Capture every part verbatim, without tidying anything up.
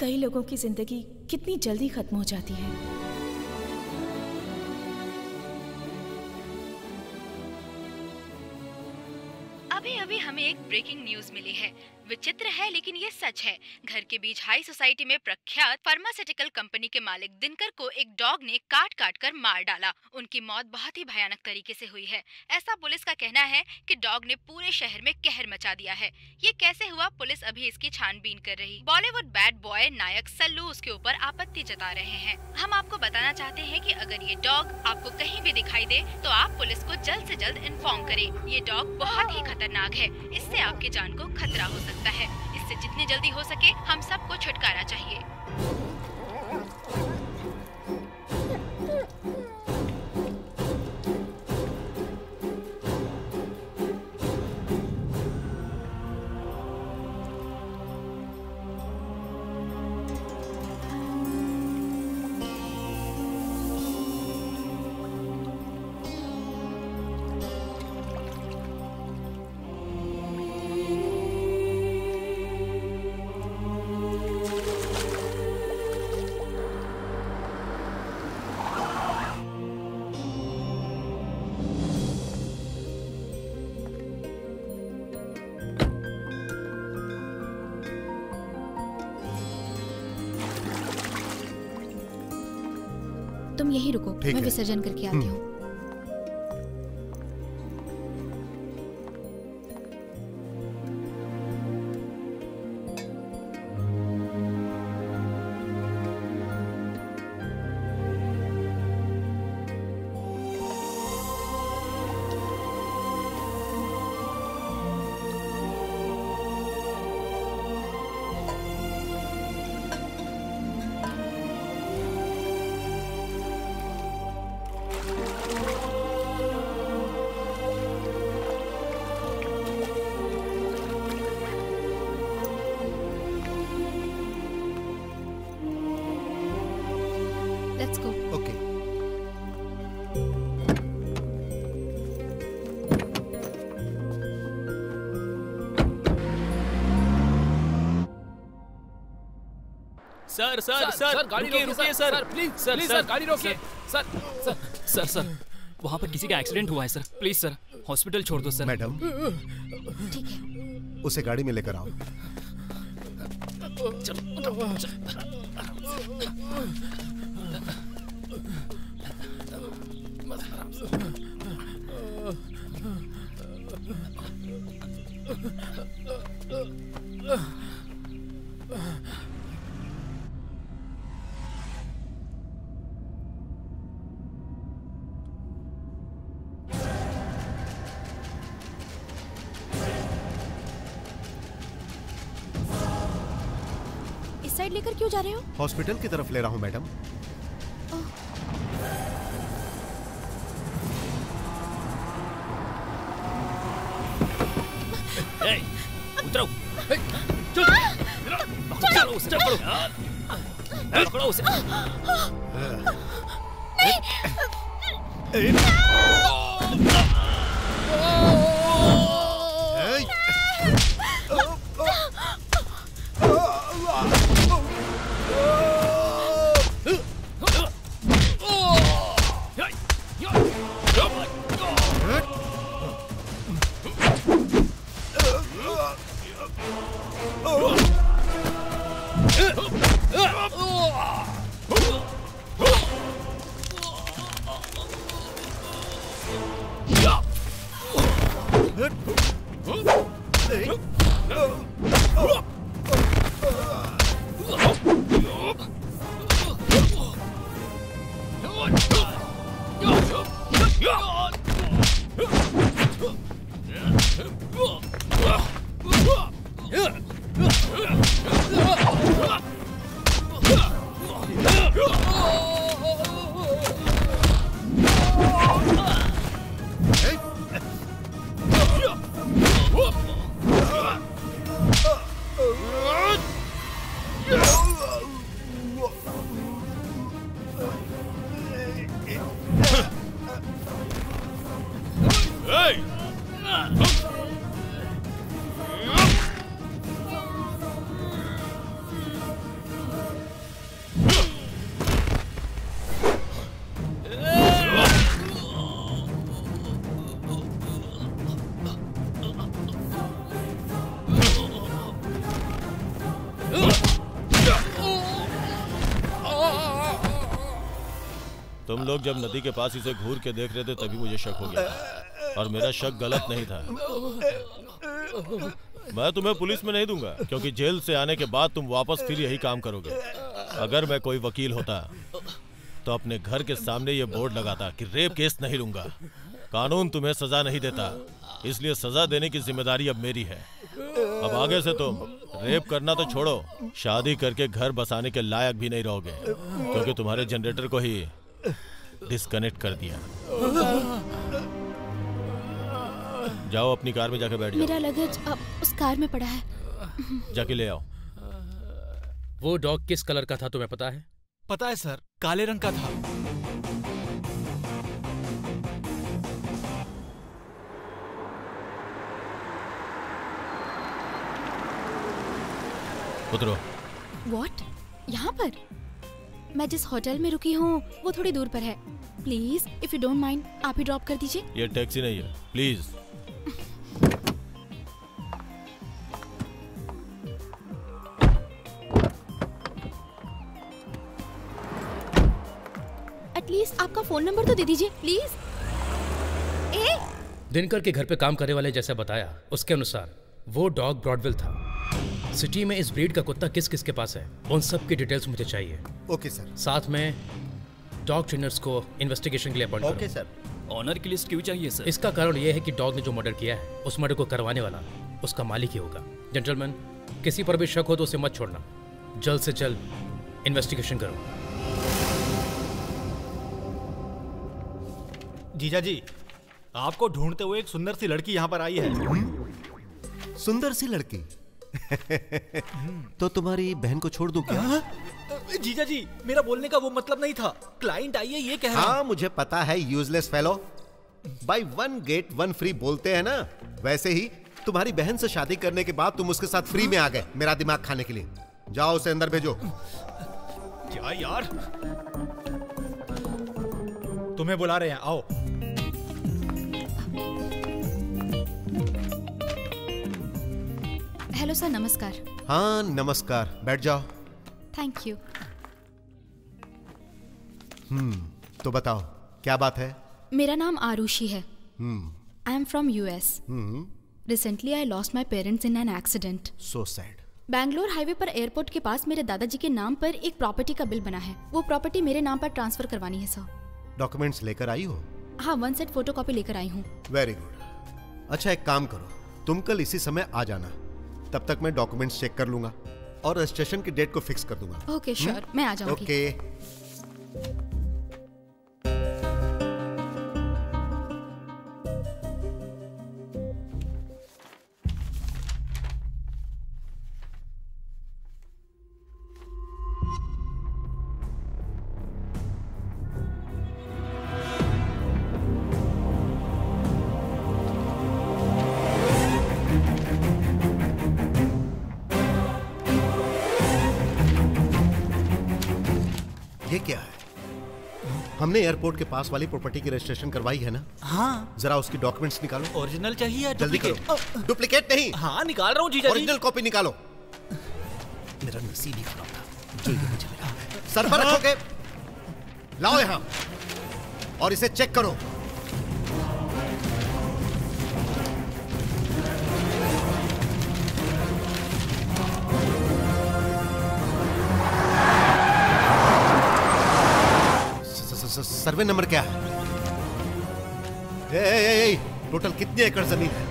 कई लोगों की जिंदगी कितनी जल्दी खत्म हो जाती है। अभी अभी हमें एक ब्रेकिंग न्यूज मिली है। विचित्र है लेकिन ये सच है। घर के बीच हाई सोसाइटी में प्रख्यात फार्मास्यूटिकल कंपनी के मालिक दिनकर को एक डॉग ने काट काट कर मार डाला। उनकी मौत बहुत ही भयानक तरीके से हुई है। ऐसा पुलिस का कहना है कि डॉग ने पूरे शहर में कहर मचा दिया है। ये कैसे हुआ, पुलिस अभी इसकी छानबीन कर रही। बॉलीवुड बैड बॉय नायक सल्लू उसके ऊपर आपत्ति जता रहे हैं। हम आपको बताना चाहते हैं कि अगर ये डॉग आपको कहीं भी दिखाई दे तो आप पुलिस को जल्द से जल्द इन्फॉर्म करें। ये डॉग बहुत ही खतरनाक है, इससे आपकी जान को खतरा हो सकता है। इससे जितनी जल्दी हो सके हम सबको छुटकारा चाहिए। यही रुको, मैं विसर्जन करके आती हूँ। सर सर सर गाड़ी रोकिए सर, प्लीज सर सर गाड़ी रोकिए सर सर सर सर वहाँ पर किसी का एक्सीडेंट हुआ है सर, प्लीज सर हॉस्पिटल छोड़ दो सर। मैडम ठीक है, उसे गाड़ी में लेकर आओ। लेकर क्यों जा रहे हो? हॉस्पिटल की तरफ ले रहा हूँ मैडम। ए, उतरो। चलो उसे पकड़ो, पकड़ो उसे। नहीं। लोग जब नदी के पास इसे घूर के देख रहे थे तभी मुझे शक हो गया और मेरा शक गलत नहीं था। मैं तुम्हें पुलिस में नहीं दूंगा क्योंकि जेल से आने के बाद तुम वापस फिर यही काम करोगे। अगर मैं कोई वकील होता तो अपने घर के सामने ये बोर्ड लगाता कि रेप केस नहीं लूंगा। कानून तुम्हें सजा नहीं देता, इसलिए सजा देने की जिम्मेदारी अब मेरी है। अब आगे से तुम रेप करना तो छोड़ो, शादी करके घर बसाने के लायक भी नहीं रहोगे क्योंकि तुम्हारे जनरेटर को ही डिस्कनेक्ट कर दिया। जाओ अपनी कार में जाकर बैठ जाओ। मेरा लगेज अब उस कार में पड़ा है, जाके ले आओ। वो डॉग किस कलर का था तुम्हें पता है? पता है सर, काले रंग का था। उतरो। व्हाट? यहाँ पर? मैं जिस होटल में रुकी हूँ वो थोड़ी दूर पर है। Please if you don't mind आप ही ड्रॉप कर दीजिए। ये टैक्सी नहीं है, प्लीज। एटलीस्ट आपका फोन नंबर तो दे दीजिए प्लीज। ए? दिनकर के घर पे काम करने वाले जैसा बताया उसके अनुसार वो डॉग ब्रॉडविल था। सिटी में इस ब्रीड का कुत्ता किस किस के पास है उन सब की डिटेल्स मुझे चाहिए। Okay sir. साथ में डॉग ट्रेनर्स को इन्वेस्टिगेशन के लिए अपॉइंट करो। Okay sir. ऑनर की लिस्ट क्यों चाहिए सर? इसका कारण यह है कि डॉग ने जो मर्डर किया है उस मर्डर को करवाने वाला उसका मालिक ही होगा। जेंटलमैन, किसी पर भी शक हो तो उसे मत छोड़ना, जल्द से जल्द इन्वेस्टिगेशन करो। जीजा जी, आपको ढूंढते हुए एक सुंदर सी लड़की यहाँ पर आई है। सुंदर सी लड़की? तो तुम्हारी बहन को छोड़ दूं क्या? जीजा जी, मेरा बोलने का वो मतलब नहीं था। क्लाइंट आई है ये कह रहा है। हाँ, मुझे पता है useless fellow. Buy one get one free बोलते हैं ना, वैसे ही तुम्हारी बहन से शादी करने के बाद तुम उसके साथ फ्री में आ गए मेरा दिमाग खाने के लिए। जाओ उसे अंदर भेजो। क्या यार, तुम्हें बुला रहे हैं, आओ। हेलो सर, नमस्कार। हाँ नमस्कार, बैठ जाओ। Thank you. हम्म, तो बताओ क्या बात है? मेरा नाम आरुषि है। Hmm. I am from US. Hmm. Recently I lost my parents in an accident. So sad. Bangalore highway पर एयरपोर्ट के पास मेरे दादाजी के नाम पर एक प्रॉपर्टी का बिल बना है, वो प्रॉपर्टी मेरे नाम पर ट्रांसफर करवानी है सर। डॉक्यूमेंट्स लेकर आई हो? हाँ, वन सेट फोटो कॉपी लेकर आई हूँ। Very good. अच्छा एक काम करो, तुम कल इसी समय आ जाना, तब तक मैं डॉक्यूमेंट्स चेक कर लूंगा और रजिस्ट्रेशन की डेट को फिक्स कर दूंगा। ओके श्योर, मैं आ जाऊंगी। ओके। हमने एयरपोर्ट के पास वाली प्रॉपर्टी की रजिस्ट्रेशन करवाई है ना? हाँ। जरा उसकी डॉक्यूमेंट्स निकालो। ओरिजिनल चाहिए, जल्दी करो। डुप्लीकेट नहीं। हाँ निकाल रहा हूँ जीजा जी। ओरिजिनल कॉपी निकालो। मेरा नसीब ही खराब था। जल्दी मुझे मिला। सर पर रखोगे? लाओ यहाँ और इसे चेक करो। सर्वे नंबर क्या है? ए, ए, ए, टोटल कितनी एकड़ जमीन है?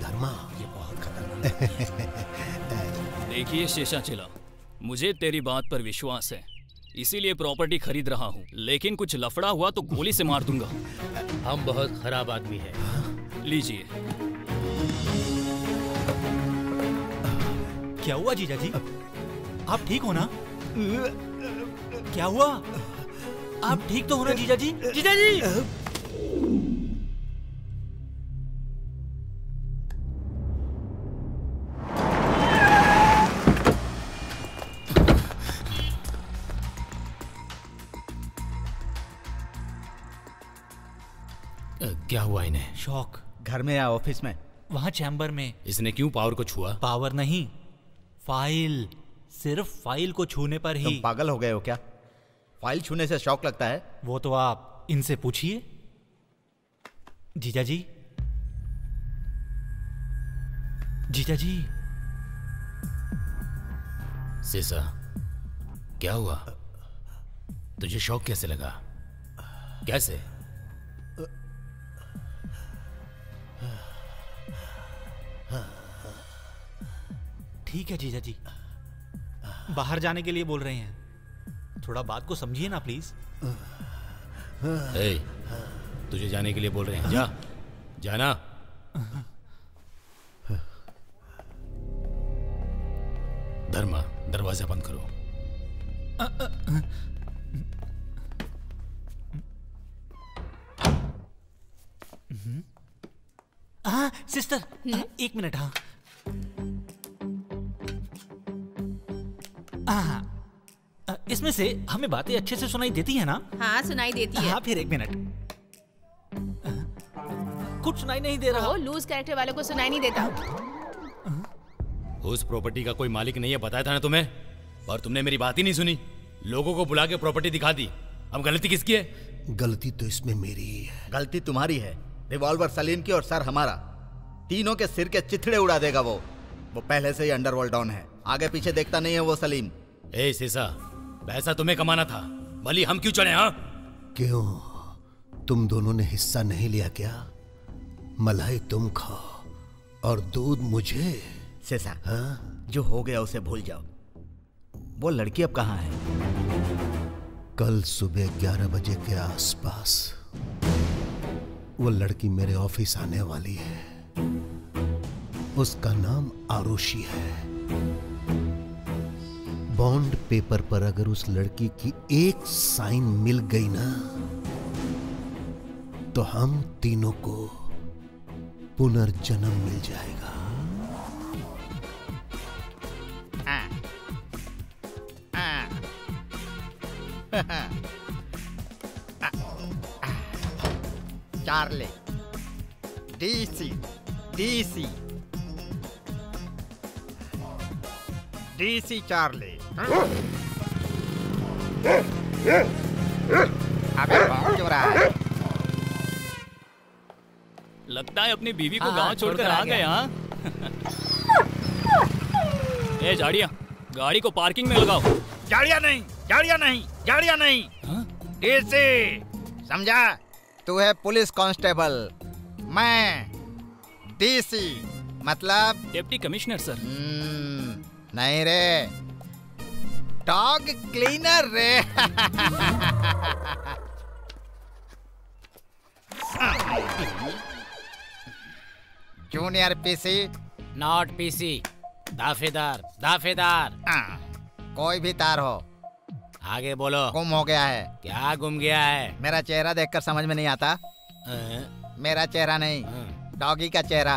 धर्मा ये बहुत खतरनाक। देखिए शेषाचला, मुझे तेरी बात पर विश्वास है, इसीलिए प्रॉपर्टी खरीद रहा हूँ, लेकिन कुछ लफड़ा हुआ तो गोली से मार दूंगा। हम बहुत खराब आदमी हैं। लीजिए। क्या हुआ जीजा जी? आप ठीक हो ना? क्या हुआ? आप ठीक तो हो ना जीजा जी? जीजा जी! क्या हुआ इन्हें? शौक। घर में या ऑफिस में? वहाँ चैम्बर में। इसने क्यों पावर को छुआ? पावर नहीं, फाइल। सिर्फ फाइल को छूने पर ही। तुम पागल हो गए हो क्या? फाइल छूने से शौक लगता है? वो तो आप इनसे पूछिए। जीजा जी, जीजा जी। सेसा, क्या हुआ? तुझे शौक कैसे लगा? कैसे? ठीक है जीजा जी, बाहर जाने के लिए बोल रहे हैं, थोड़ा बात को समझिए ना प्लीज। ए, तुझे जाने के लिए बोल रहे हैं, जा, जाना। धर्मा, दरवाजा बंद करो। आ, आ, आ, हाँ सिस्टर, आ, एक मिनट। हाँ हाँ, इसमें से हमें बातें अच्छे से सुनाई देती है ना? हाँ सुनाई देती है। हाँ फिर एक मिनट, कुछ सुनाई नहीं दे रहा। ओ, लूज कैरेक्टर वालों को सुनाई नहीं देता। आ, उस प्रॉपर्टी का कोई मालिक नहीं है, बताया था ना तुम्हें, और तुमने मेरी बात ही नहीं सुनी। लोगों को बुला के प्रॉपर्टी दिखा दी। अब गलती किसकी है? गलती तो इसमें मेरी ही है। गलती तुम्हारी है। रिवॉल्वर सलीम की और सर हमारा, तीनों के सिर के चिथड़े उड़ा देगा। वो वो पहले से ही अंडरवर्ल्ड डॉन है, आगे पीछे देखता नहीं है वो सलीम। ए सीसा, पैसा तुम्हें कमाना था, भली हम क्यों चढ़े? हाँ क्यों, तुम दोनों ने हिस्सा नहीं लिया क्या? मलाई तुम खाओ और दूध मुझे। सीसा, हाँ? जो हो गया उसे भूल जाओ। वो लड़की अब कहाँ है? कल सुबह ग्यारह बजे के आसपास वो लड़की मेरे ऑफिस आने वाली है। उसका नाम आरुषि है। बॉन्ड पेपर पर अगर उस लड़की की एक साइन मिल गई ना, तो हम तीनों को पुनर्जन्म मिल जाएगा। आ, आ, हा, हा, आ, आ, Charlie, DC, DC, DC Charlie. अबे बात हो रहा है? लगता है अपनी बीवी को गांव छोड़कर आ गए। ए झाड़िया, गाड़ी को पार्किंग में लगाओ। झाड़िया नहीं, झाड़िया नहीं, झाड़िया नहीं। डीसी समझा? तू है पुलिस कांस्टेबल, मैं डीसी, मतलब डिप्टी कमिश्नर सर। नहीं रे, डॉग क्लीनर रे। जूनियर पीसी, नॉट पीसी, दाफेदार, दाफेदार। आ, कोई भी तार हो। आगे बोलो। गुम हो गया है। क्या गुम गया है? मेरा चेहरा देखकर समझ में नहीं आता? आ, मेरा चेहरा नहीं, डॉगी का चेहरा।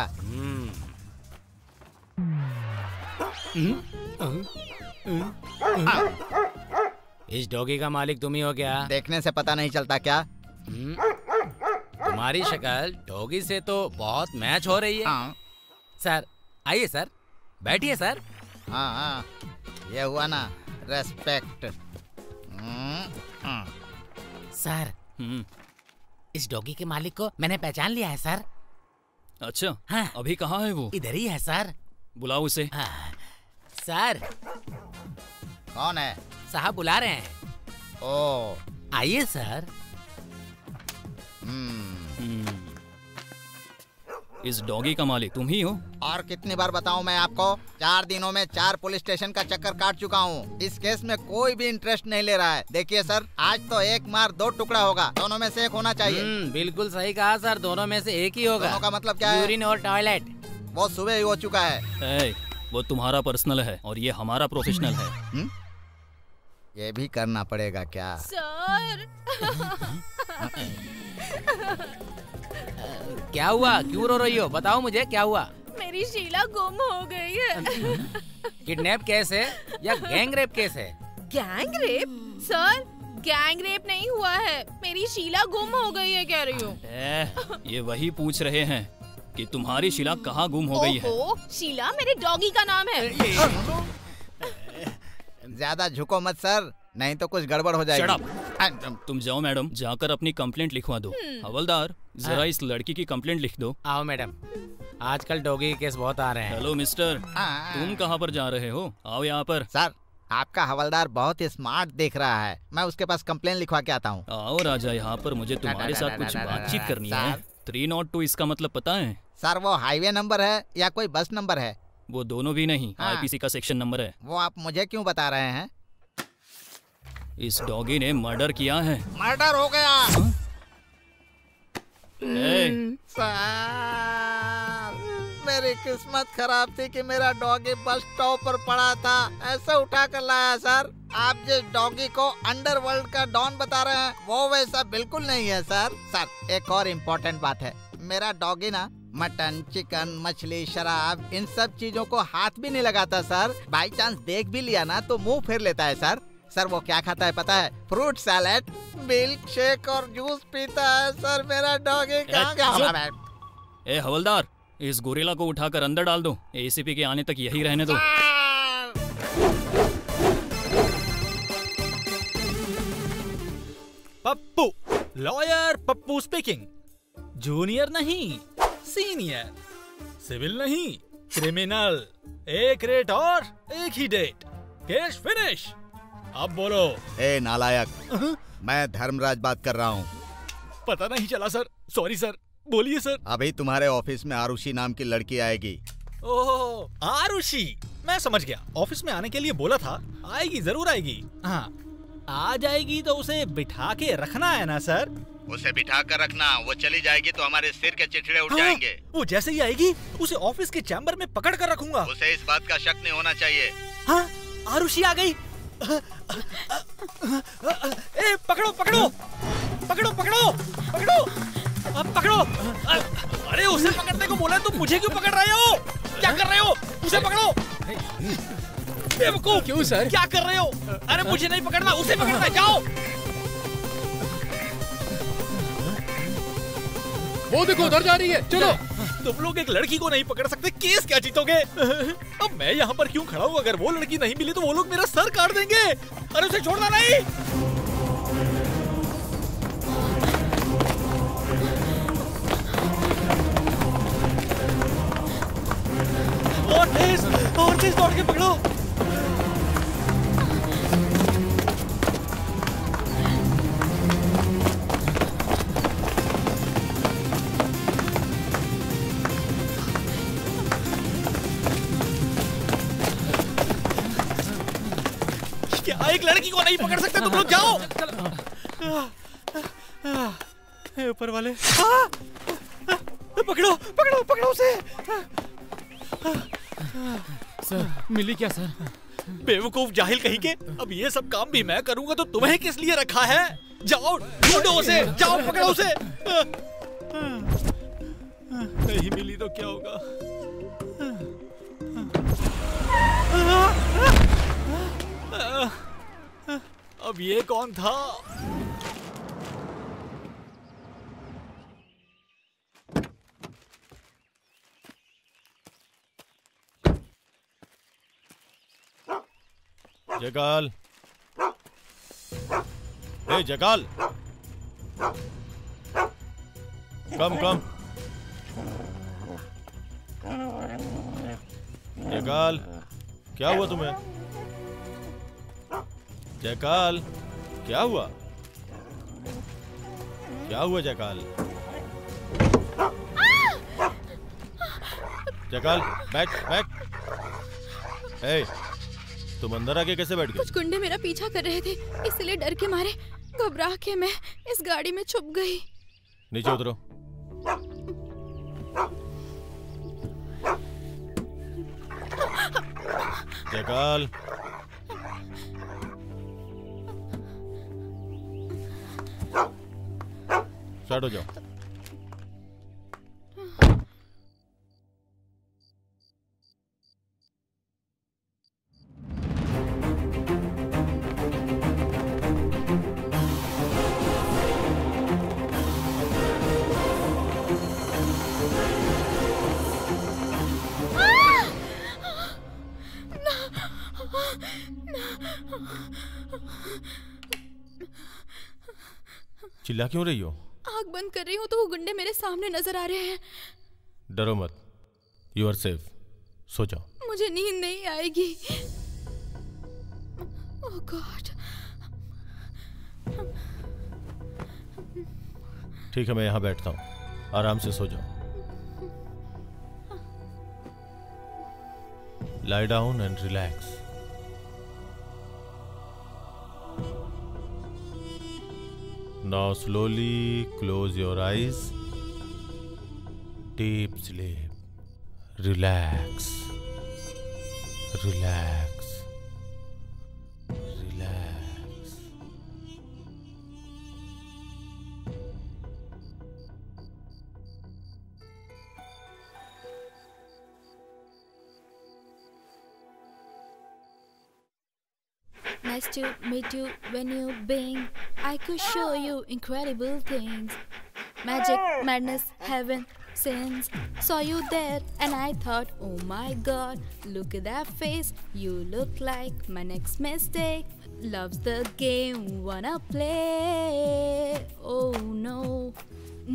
इस डॉगी का मालिक तुम ही हो क्या? देखने से पता नहीं चलता क्या? तुम्हारी शक्ल डॉगी से तो बहुत मैच हो रही है। सर आइए सर, बैठिए सर। हाँ हाँ, ये हुआ ना रेस्पेक्ट। सर, इस डॉगी के मालिक को मैंने पहचान लिया है सर। अच्छा, हाँ, अभी कहाँ है वो? इधर ही है सर। बुलाओ उसे। हाँ, सर। कौन है? साहब बुला रहे हैं। ओ, आइए सर। इस डॉगी का मालिक तुम ही हो? और कितनी बार बताऊं मैं आपको, चार दिनों में चार पुलिस स्टेशन का चक्कर काट चुका हूं। इस केस में कोई भी इंटरेस्ट नहीं ले रहा है। देखिए सर, आज तो एक मार दो टुकड़ा होगा, दोनों में से एक होना चाहिए। बिल्कुल सही कहा सर, दोनों में से एक ही होगा। दोनों का मतलब क्या है? यूरिन और टॉयलेट। वो सुबह ही हो चुका है। ए, वो तुम्हारा पर्सनल है और ये हमारा प्रोफेशनल है। हुँ? ये भी करना पड़ेगा क्या सर? क्या हुआ, क्यों रो रही हो? बताओ मुझे क्या हुआ। मेरी शीला गुम हो गई है। किडनैप केस है या गैंग रेप केस है? Gang rape sir, gang rape नहीं हुआ है, मेरी शीला गुम हो गई है कह रही हो। ये वही पूछ रहे हैं कि तुम्हारी शीला कहाँ गुम हो गई है। शीला मेरे डॉगी का नाम है। ज्यादा झुको मत सर, नहीं तो कुछ गड़बड़ हो जाएगी। तुम जाओ मैडम, जाकर अपनी कंप्लेंट लिखवा दो। हवलदार, जरा इस लड़की की कंप्लेंट लिख दो। आओ मैडम, आजकल डॉगी के केस बहुत आ रहे हैं। हेलो मिस्टर, तुम कहाँ पर जा रहे हो? आओ यहाँ पर। सर, आपका हवलदार बहुत स्मार्ट दिख रहा है, मैं उसके पास कंप्लेंट लिखवा के आता हूँ। आओ राजा यहाँ पर, मुझे तुम्हारे साथ कुछ बातचीत करनी है। थ्री नॉट टू इसका मतलब पता है सर? वो हाईवे नंबर है या कोई बस नंबर है? वो दोनों भी नहीं, आईपीसी का सेक्शन नंबर है। वो आप मुझे क्यों बता रहे हैं? इस डॉगी ने मर्डर किया है। मर्डर हो गया सार। मेरी किस्मत खराब थी कि मेरा डॉगी बस स्टॉप पर पड़ा था, ऐसे उठा कर लाया सर। आप जिस डॉगी को अंडरवर्ल्ड का डॉन बता रहे हैं, वो वैसा बिल्कुल नहीं है सर। सर, एक और इम्पोर्टेंट बात है, मेरा डॉगी ना मटन, चिकन, मछली, शराब, इन सब चीजों को हाथ भी नहीं लगाता सर। बाई चांस देख भी लिया ना तो मुंह फेर लेता है सर। सर, वो क्या खाता है पता है? फ्रूट सैलेड, मिल्क शेक और जूस पीता है सर। मेरा डॉगी कहाँ गया? ए हवलदार, इस गोरिल्ला को उठाकर अंदर डाल दो। एसीपी के आने तक यही रहने दो। Pappu, lawyer Pappu speaking. Junior नहीं, सीनियर। सिविल नहीं, क्रिमिनल। एक रेट और एक ही डेट। Case finish. अब बोलो। ए नालायक, मैं धर्मराज बात कर रहा हूँ। पता नहीं चला सर, सॉरी सर। बोलिए सर। अभी तुम्हारे ऑफिस में आरुषि नाम की लड़की आएगी। ओह, आरुषि, मैं समझ गया। ऑफिस में आने के लिए बोला था, आएगी, जरूर आएगी। हाँ, आ जाएगी तो उसे बिठा के रखना है ना सर? उसे बिठा कर रखना, वो चली जाएगी तो हमारे सिर के चिथड़े उठ जाएंगे। वो जैसे ही आएगी उसे ऑफिस के चैम्बर में पकड़ कर रखूंगा। उसे इस बात का शक नहीं होना चाहिए। हाँ, आरुषि आ गई। ए, पकड़ो पकड़ो पकड़ो पकड़ो पकड़ो अब पकड़ो। अरे उसे पकड़ने को बोला तो मुझे क्यों पकड़ रहे हो? क्या कर रहे हो? उसे पकड़ो। बेवकूफ। क्यों सर, क्या कर रहे हो? अरे मुझे नहीं पकड़ना, उसे पकड़ना। जाओ, वो देखो उधर जा रही है। चलो। तुम लोग एक लड़की को नहीं पकड़ सकते, केस क्या जीतोगे? अब मैं यहाँ पर क्यों खड़ा हूँ? अगर वो लड़की नहीं मिली तो वो लोग मेरा सर काट देंगे। अरे उसे छोड़ना नहीं। और तेज, और तेज दौड़ के पकड़ो। एक लड़की को नहीं पकड़ सकते तुम लोग, जाओ। ऊपर वाले, पकड़ो पकड़ो पकड़ो उसे। सर, मिली क्या सर? बेवकूफ जाहिल कहीं के, अब ये सब काम भी मैं करूंगा तो तुम्हें किस लिए रखा है? जाओ ढूंढो उसे, जाओ पकड़ो उसे। नहीं मिली तो क्या होगा? अब ये कौन था? जगाल, ए जगाल, Come, come. जैकाल, क्या हुआ तुम्हें? जैकाल, क्या हुआ? क्या हुआ जैकाल? Jackal, back, back. ए, तुम अंदर आके कैसे बैठ गए? कुछ गुंडे मेरा पीछा कर रहे थे, इसलिए डर के मारे घबरा के मैं इस गाड़ी में छुप गई। नीचे उतरो। जैकाल, स्टार्ट हो जाओ। चिल्ला क्यों रही हो? आग बंद कर रही हूँ तो वो गुंडे मेरे सामने नजर आ रहे हैं। डरो मत, यू आर सेफ, सो जाओ। मुझे नींद नहीं आएगी। Oh god. ठीक है, मैं यहाँ बैठता हूँ, आराम से सो जाओ। Lie down and relax. Now slowly close your eyes. Deep sleep. Relax. Relax. Relax. Nice to meet you when you being. I could show you incredible things. Magic, madness, heaven, sins. Saw you there and I thought, oh my god, look at that face. You look like my next mistake. Loves the game, wanna play. Oh no.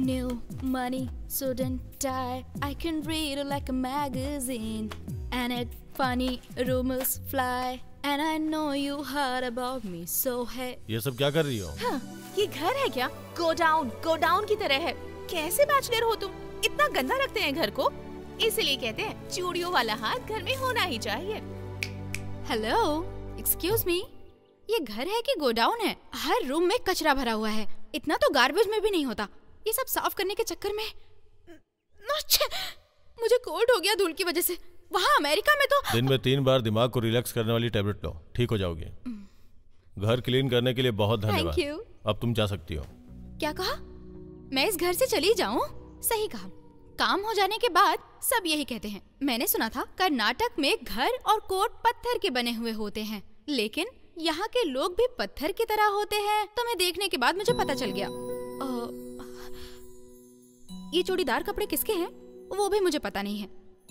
New money, student tie. I can read like a magazine. And it funny, rumors fly. And I know you heard about me, so hey. ये सब क्या कर रही हो? हाँ, ये घर है क्या? Go down, go down की तरह है। कैसे बैचलर हो तुम? इतना गंदा रखते हैं घर को, इसलिए कहते हैं चूड़ियों वाला हाथ घर में होना ही चाहिए। Hello, excuse me, ये घर है कि गोडाउन है? हर रूम में कचरा भरा हुआ है, इतना तो गार्बेज में भी नहीं होता। ये सब साफ करने के चक्कर में मुझे कोल्ड हो गया धूल की वजह से। वहाँ अमेरिका में तो दिन में तीन बार दिमाग को रिलैक्स करने वाली टैबलेट लो, ठीक हो जाओगे। घर क्लीन करने के लिए बहुत धन्यवाद। अब तुम जा सकती हो। क्या कहा? मैं इस घर से चली जाऊँ? सही कहा। काम हो जाने के बाद सब यही कहते हैं। मैंने सुना था कर्नाटक में घर और कोट पत्थर के बने हुए होते हैं, लेकिन यहाँ के लोग भी पत्थर की तरह होते हैं। तुम्हें देखने के बाद मुझे पता चल गया। ये चूड़ीदार कपड़े किसके हैं वो भी मुझे पता नहीं है।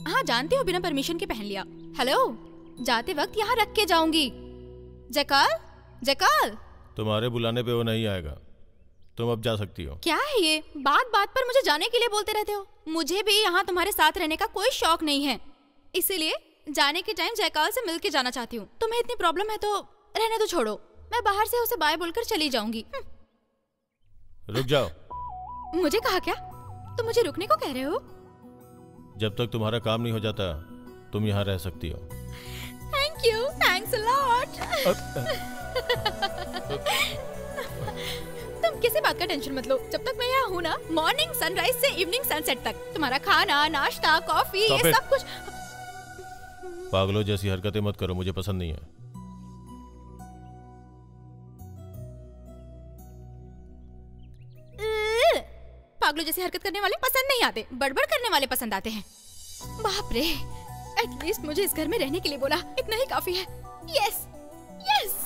हाँ जानती हो, बिना परमिशन के पहन लिया। हेलो, जाते वक्त यहाँ रख के जाऊंगी। Jackal, jackal. तुम्हारे बुलाने पे वो नहीं आएगा, तुम अब जा सकती हो। क्या है ये, बात बात पर मुझे जाने के लिए बोलते रहते हो। मुझे भी यहाँ तुम्हारे साथ रहने का कोई शौक नहीं है, इसीलिए जाने के टाइम जैकाल से मिल के जाना चाहती हूँ। तुम्हें इतनी प्रॉब्लम है तो रहने तो छोड़ो, मैं बाहर से उसे बाय बोलकर चली जाऊंगी। रुक जाओ। मुझे कहा क्या? तुम मुझे रुकने को कह रहे हो? जब तक तुम्हारा काम नहीं हो जाता तुम यहाँ रह सकती हो। Thank you, thanks a lot. तुम किसी बात का टेंशन मत लो, जब तक मैं यहाँ हूँ ना, मॉर्निंग सनराइज से इवनिंग सनसेट तक तुम्हारा खाना, नाश्ता, कॉफी, ये सब कुछ। पागलों जैसी हरकतें मत करो, मुझे पसंद नहीं है। पागलों जैसी हरकत करने वाले पसंद नहीं आते, बड़बड़ करने वाले पसंद आते हैं। बाप रे, एटलीस्ट मुझे इस घर में रहने के लिए बोला, इतना ही काफी है। Yes, yes.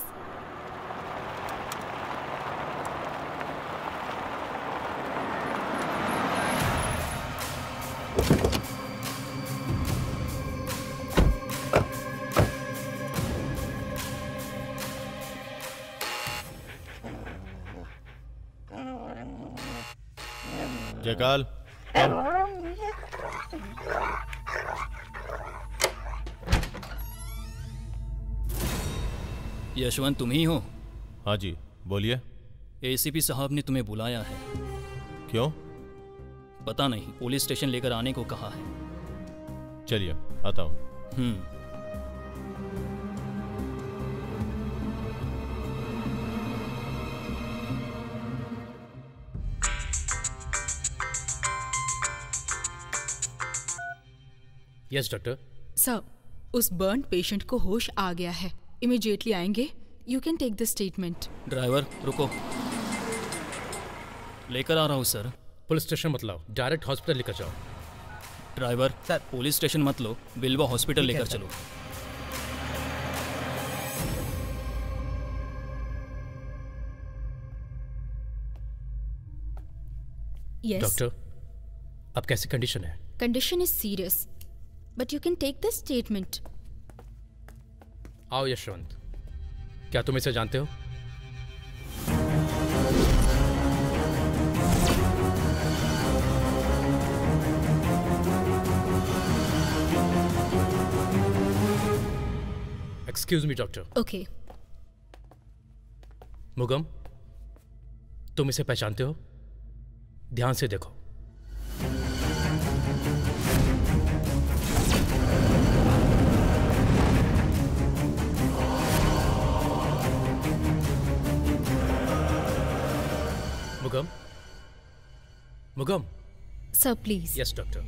जकाल यशवंत तुम ही हो? हाँ जी बोलिए। एसीपी साहब ने तुम्हें बुलाया है। क्यों? पता नहीं, पुलिस स्टेशन लेकर आने को कहा है। चलिए आता हूँ। हम्म यस डॉक्टर सर, उस बर्न पेशेंट को होश आ गया है, इमीडिएटली आएंगे। You can take the statement. Driver रुको, लेकर आ रहा हूँ सर। पुलिस स्टेशन मत लाओ, डायरेक्ट हॉस्पिटल लेकर जाओ। ड्राइवर सर पुलिस स्टेशन मत लो, बिलवा हॉस्पिटल लेकर चलो। यस डॉक्टर, अब कैसी कंडीशन है? Condition is serious but you can take the statement. आओ यशवंत, क्या तुम इसे जानते हो? Excuse me doctor. Okay Mugam, तुम इसे पहचानते हो? ध्यान से देखो। Mugam, Mugam sir please. Yes doctor.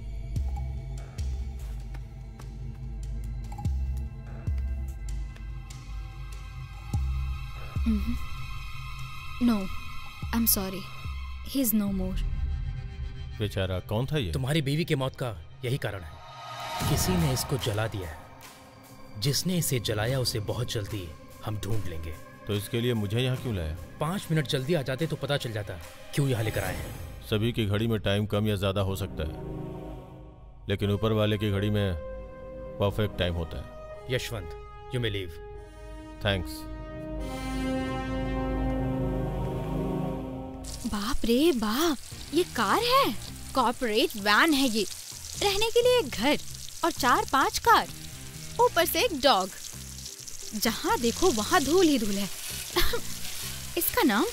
No I am sorry, he is no more. बेचारा कौन था ये? तुम्हारी बीवी की मौत का यही कारण है, किसी ने इसको जला दिया है। जिसने इसे जलाया उसे बहुत जल्दी हम ढूंढ लेंगे। तो इसके लिए मुझे यहाँ क्यों लाया? पाँच मिनट जल्दी आ जाते तो पता चल जाता क्यों यहाँ लेकर आए हैं। सभी की घड़ी में टाइम कम या ज़्यादा हो सकता है, लेकिन ऊपर वाले की घड़ी में परफेक्ट टाइम होता है। Yashwant you may leave. Thanks. बाप रे बाप, ये कार है, कॉर्पोरेट वैन है ये। रहने के लिए एक घर और चार पांच कार, ऊपर से एक डॉग। जहाँ देखो वहाँ धूल ही धूल है। इसका नाम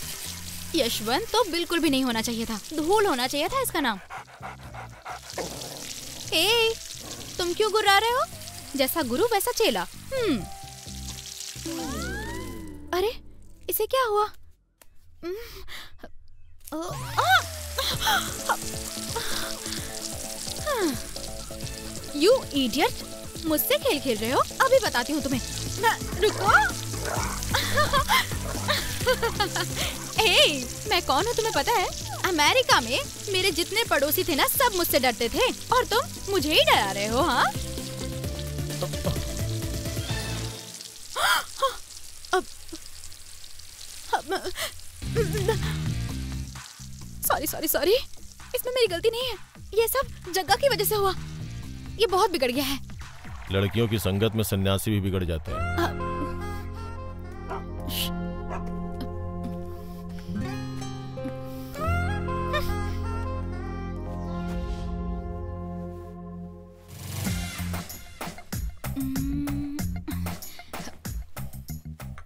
यशवंत तो बिल्कुल भी नहीं होना चाहिए था, धूल होना चाहिए था इसका नाम। ए, तुम क्यों गुर्रा रहे हो? जैसा गुरु वैसा चेला। हम्म। अरे इसे क्या हुआ? यू इडियट, मुझसे खेल खेल रहे हो? अभी बताती हूँ तुम्हें। ना, रुको। ए, मैं कौन हूँ तुम्हें पता है? अमेरिका में मेरे जितने पड़ोसी थे ना, सब मुझसे डरते थे, और तुम मुझे ही डरा रहे हो। हाँ सॉरी सॉरी सॉरी, इसमें मेरी गलती नहीं है, ये सब जग्गा की वजह से हुआ। ये बहुत बिगड़ गया है। लड़कियों की संगत में सन्यासी भी बिगड़ जाते हैं।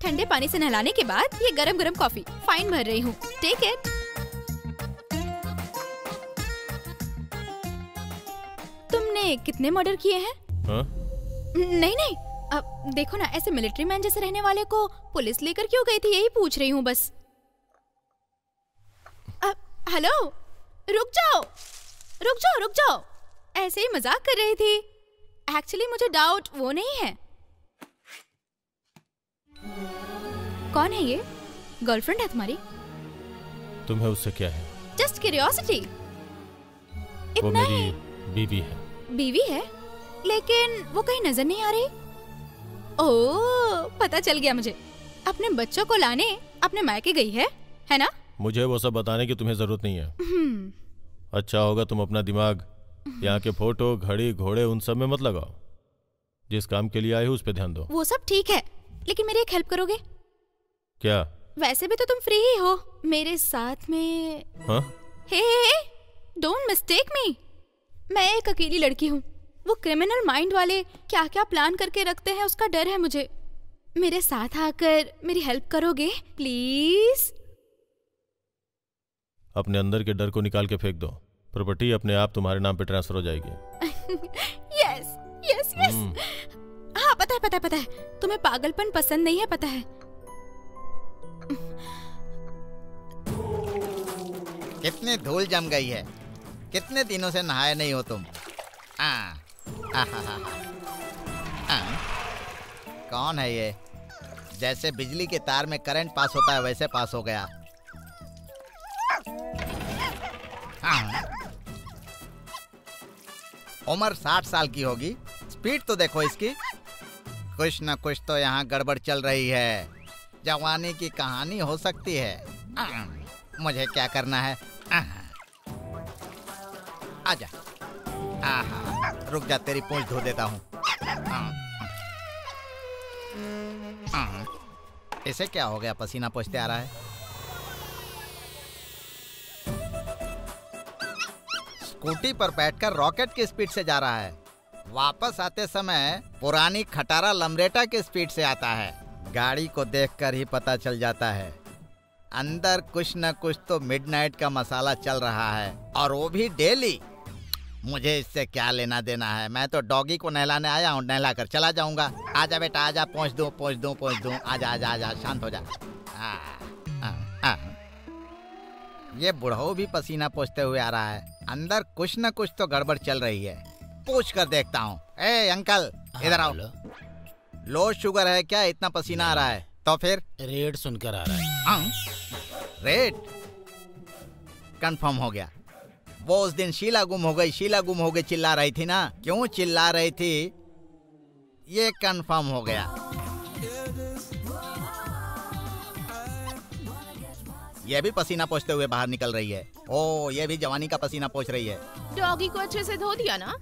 ठंडे पानी से नहलाने के बाद ये गरम गरम कॉफी फाइन भर रही हूँ। Take it. तुमने कितने मर्डर किए हैं? हाँ? नहीं नहीं, अब देखो ना, ऐसे मिलिट्री मैन जैसे रहने वाले को पुलिस लेकर क्यों गई थी, यही पूछ रही हूँ बस। अब हेलो, रुक जाओ रुक जाओ रुक जाओ, ऐसे ही मजाक कर रही थी। एक्चुअली मुझे डाउट वो नहीं है। कौन है ये? गर्लफ्रेंड है तुम्हारी? तुम्हें उससे क्या है? जस्ट क्यूरियोसिटी, इतना ही। बीवी है। बीवी है, लेकिन वो कहीं नजर नहीं आ रही। ओह, पता चल गया मुझे, अपने बच्चों को लाने अपने मायके गई है, है ना? मुझे वो सब बताने की तुम्हें जरूरत नहीं है। अच्छा होगा तुम अपना दिमाग यहाँ के फोटो, घड़ी, घोड़े, उन सब में मत लगाओ। जिस काम के लिए आए हो उस पे ध्यान दो। वो सब ठीक है, लेकिन मेरी एक हेल्प करोगे क्या? वैसे भी तो तुम फ्री ही हो, मेरे साथ में। हाँ? Hey, hey, hey, don't mistake me. मैं एक अकेली लड़की हूँ। वो क्रिमिनल माइंड वाले क्या क्या प्लान करके रखते हैं उसका डर है मुझे। मेरे साथ आकर मेरी हेल्प करोगे प्लीज? अपने अंदर के डर को निकाल के फेंक दो। प्रॉपर्टी अपने आप तुम्हारे नाम पे ट्रांसफर हो जाएगी। Yes yes yes. हाँ पता है पता है पता है तुम्हें पागलपन पसंद नहीं है पता है। कितनी धूल जम गई है, कितने दिनों से नहाए नहीं हो तुम। आ, आ, हा, हा, हा। आ, कौन है ये? जैसे बिजली के तार में करंट पास होता है वैसे पास हो गया। उम्र साठ साल की होगी, स्पीड तो देखो इसकी। कुछ न कुछ तो यहाँ गड़बड़ चल रही है। जवानी की कहानी हो सकती है। आ, मुझे क्या करना है? आजा, रुक जा, तेरी पूंछ धो देता हूँ। इसे क्या हो गया? पसीना पोंछते आ रहा है। स्कूटी पर बैठकर रॉकेट की स्पीड से जा रहा है, वापस आते समय पुरानी खटारा लमरेटा की स्पीड से आता है। गाड़ी को देखकर ही पता चल जाता है अंदर कुछ न कुछ तो मिडनाइट का मसाला चल रहा है, और वो भी डेली। मुझे इससे क्या लेना देना है? मैं तो डॉगी को नहलाने आया हूँ, नहला कर चला जाऊंगा। आजा बेटा आजा, पहुँच दूँ पहुँच दूँ पहुँच दूँ, आजा आजा आजा, शांत हो जा। आ, आ, आ। ये बुढ़ऊ भी पसीना पोंछते हुए आ रहा है, अंदर कुछ न कुछ तो गड़बड़ चल रही है। पूछ कर देखता हूँ। ए अंकल इधर आओ। लो शुगर है क्या? इतना पसीना आ रहा है तो फिर रेड सुनकर आ रहा है। आँ? रेड कंफर्म हो गया। वो उस दिन शीला गुम हो गई, शीला गुम हो गई चिल्ला रही थी ना, क्यों चिल्ला रही थी ये कंफर्म हो गया। ये भी पसीना पोंछते हुए बाहर निकल रही है। ओ ये भी जवानी का पसीना पोंछ रही है। डॉगी को अच्छे से धो दिया ना?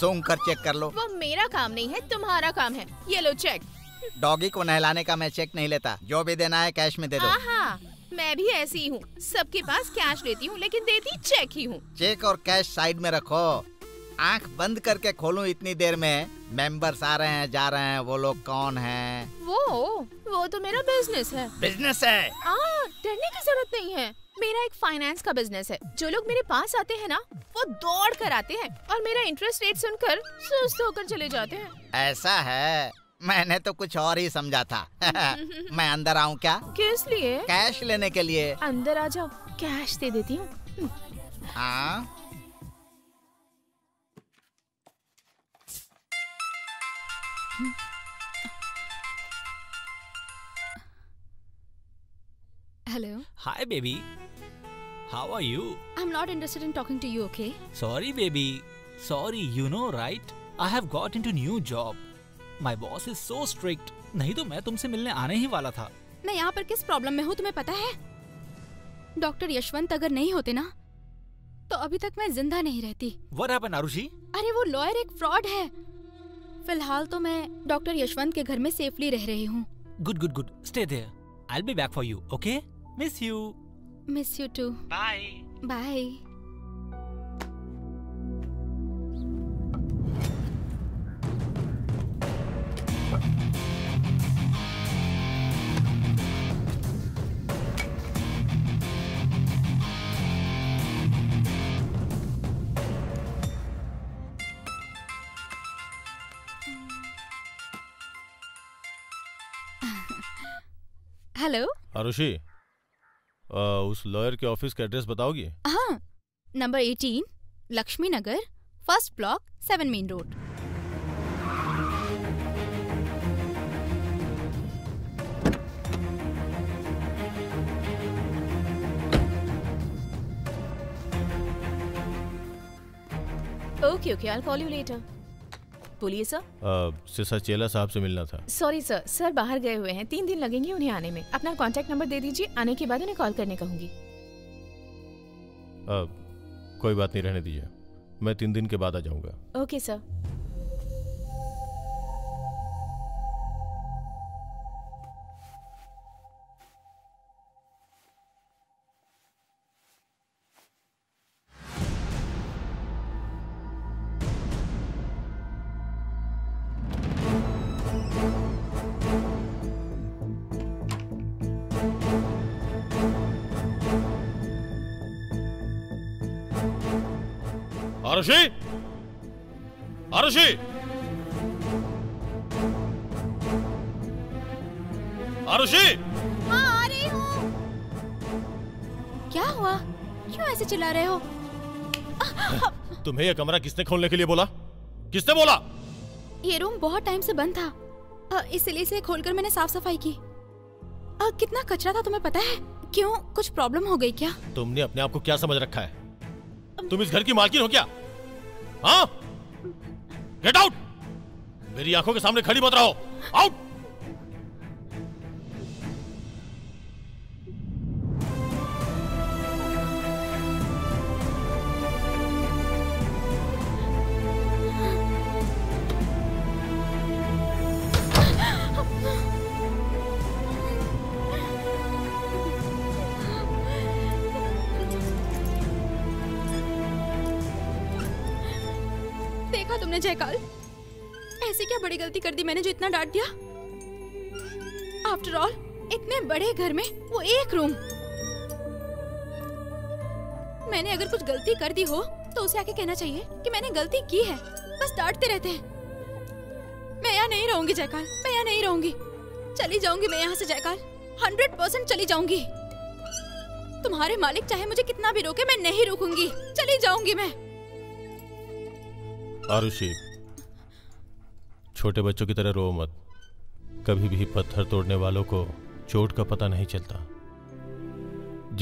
सूंघ कर चेक कर लो। वो मेरा काम नहीं है, तुम्हारा काम है। ये लो चेक। डॉगी को नहलाने का मैं चेक नहीं लेता, जो भी देना है कैश में दे दो। आहा, मैं भी ऐसी ही हूँ, सबके पास कैश लेती हूँ लेकिन देती चेक ही हूँ। चेक और कैश साइड में रखो। आंख बंद करके खोलूं इतनी देर में? मेंबर्स आ रहे हैं जा रहे हैं, वो लोग कौन हैं? वो वो तो मेरा बिजनेस है। बिजनेस है? हाँ, डरने की जरूरत नहीं है। मेरा एक फाइनेंस का बिजनेस है। जो लोग मेरे पास आते हैं ना वो दौड़ कर आते हैं और मेरा इंटरेस्ट रेट सुनकर सुस्त होकर चले जाते हैं। ऐसा है? मैंने तो कुछ और ही समझा था। मैं अंदर आऊँ क्या? किस लिए? कैश लेने के लिए। अंदर आ जाओ, कैश दे देती हूँ। हाँ hello. Hi baby, how are you? I am not interested in talking to you. Okay sorry baby, sorry. You know right, I have got into new job. My boss is so strict, नहीं तो मैं तुमसे मिलने आने ही वाला था। मैं यहाँ पर किस प्रॉब्लम में हूँ तुम्हें पता है? डॉक्टर यशवंत अगर नहीं होते ना तो अभी तक मैं जिंदा नहीं रहती। What happened Arushi? अरे वो लॉयर एक फ्रॉड है। फिलहाल तो मैं डॉक्टर यशवंत के घर में सेफली रह रही हूँ। Good good good, stay there, I will be back for you. Okay miss you. Miss you too, bye bye. Hello Arushi, उस लॉयर के ऑफिस का एड्रेस बताओगी? हाँ, नंबर अठारह, Lakshmi Nagar, first block, seven main road. Okay okay, I will call you later. बोलिए sir. सेसाचेला साहब से मिलना था। सॉरी सर, सर बाहर गए हुए हैं, तीन दिन लगेंगे उन्हें आने में। अपना कांटेक्ट नंबर दे दीजिए, आने के बाद उन्हें कॉल करने कहूँगी। कोई बात नहीं, रहने दीजिए, मैं तीन दिन के बाद आ जाऊँगा। Okay sir. आरुषि, आरुषि, आरुषि। हाँ आ रही हूँ। क्या हुआ? क्यों ऐसे चिल्ला रहे हो? तुम्हें यह कमरा किसने खोलने के लिए बोला? किसने बोला? ये रूम बहुत टाइम से बंद था, इसलिए इसे खोलकर मैंने साफ सफाई की। आ, कितना कचरा था तुम्हें पता है? क्यों, कुछ प्रॉब्लम हो गई क्या? तुमने अपने आप को क्या समझ रखा है? तुम इस घर की मालकिन हो क्या? हाँ? Get out! मेरी आंखों के सामने खड़ी मत रहो। आउट! जयकाल, ऐसी क्या बड़ी गलती कर दी मैंने जो इतना डांट दिया? आफ्टर ऑल इतने बड़े घर में वो एक रूम। मैंने अगर कुछ गलती कर दी हो तो उसे आके कहना चाहिए कि मैंने गलती की है। बस डांटते रहते हैं। मैं यहाँ नहीं रहूंगी जयकाल, मैं यहाँ नहीं रहूंगी। चली जाऊंगी मैं यहाँ से जयकाल, हंड्रेड परसेंट चली जाऊंगी। तुम्हारे मालिक चाहे मुझे कितना भी रोके, मैं नहीं रोकूंगी। चली जाऊंगी मैं। आरुषि, छोटे बच्चों की तरह रो मत। कभी भी पत्थर तोड़ने वालों को चोट का पता नहीं चलता।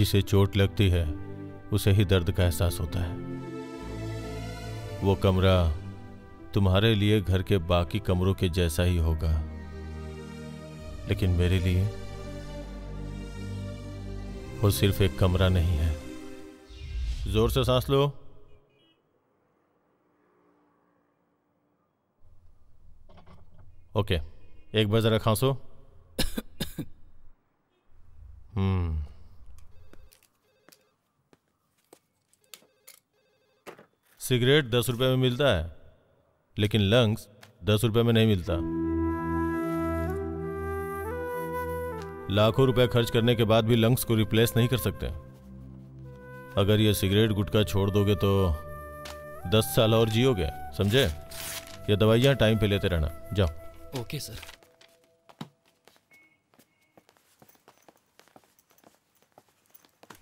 जिसे चोट लगती है उसे ही दर्द का एहसास होता है। वो कमरा तुम्हारे लिए घर के बाकी कमरों के जैसा ही होगा, लेकिन मेरे लिए वो सिर्फ एक कमरा नहीं है। जोर से सांस लो। ओके, एक बार जरा खांसो। हम्म सिगरेट दस रुपए में मिलता है, लेकिन लंग्स दस रुपए में नहीं मिलता। लाखों रुपए खर्च करने के बाद भी लंग्स को रिप्लेस नहीं कर सकते। अगर ये सिगरेट गुटखा छोड़ दोगे तो दस साल और जियोगे, समझे? ये दवाइयां टाइम पे लेते रहना। जाओ। Okay sir.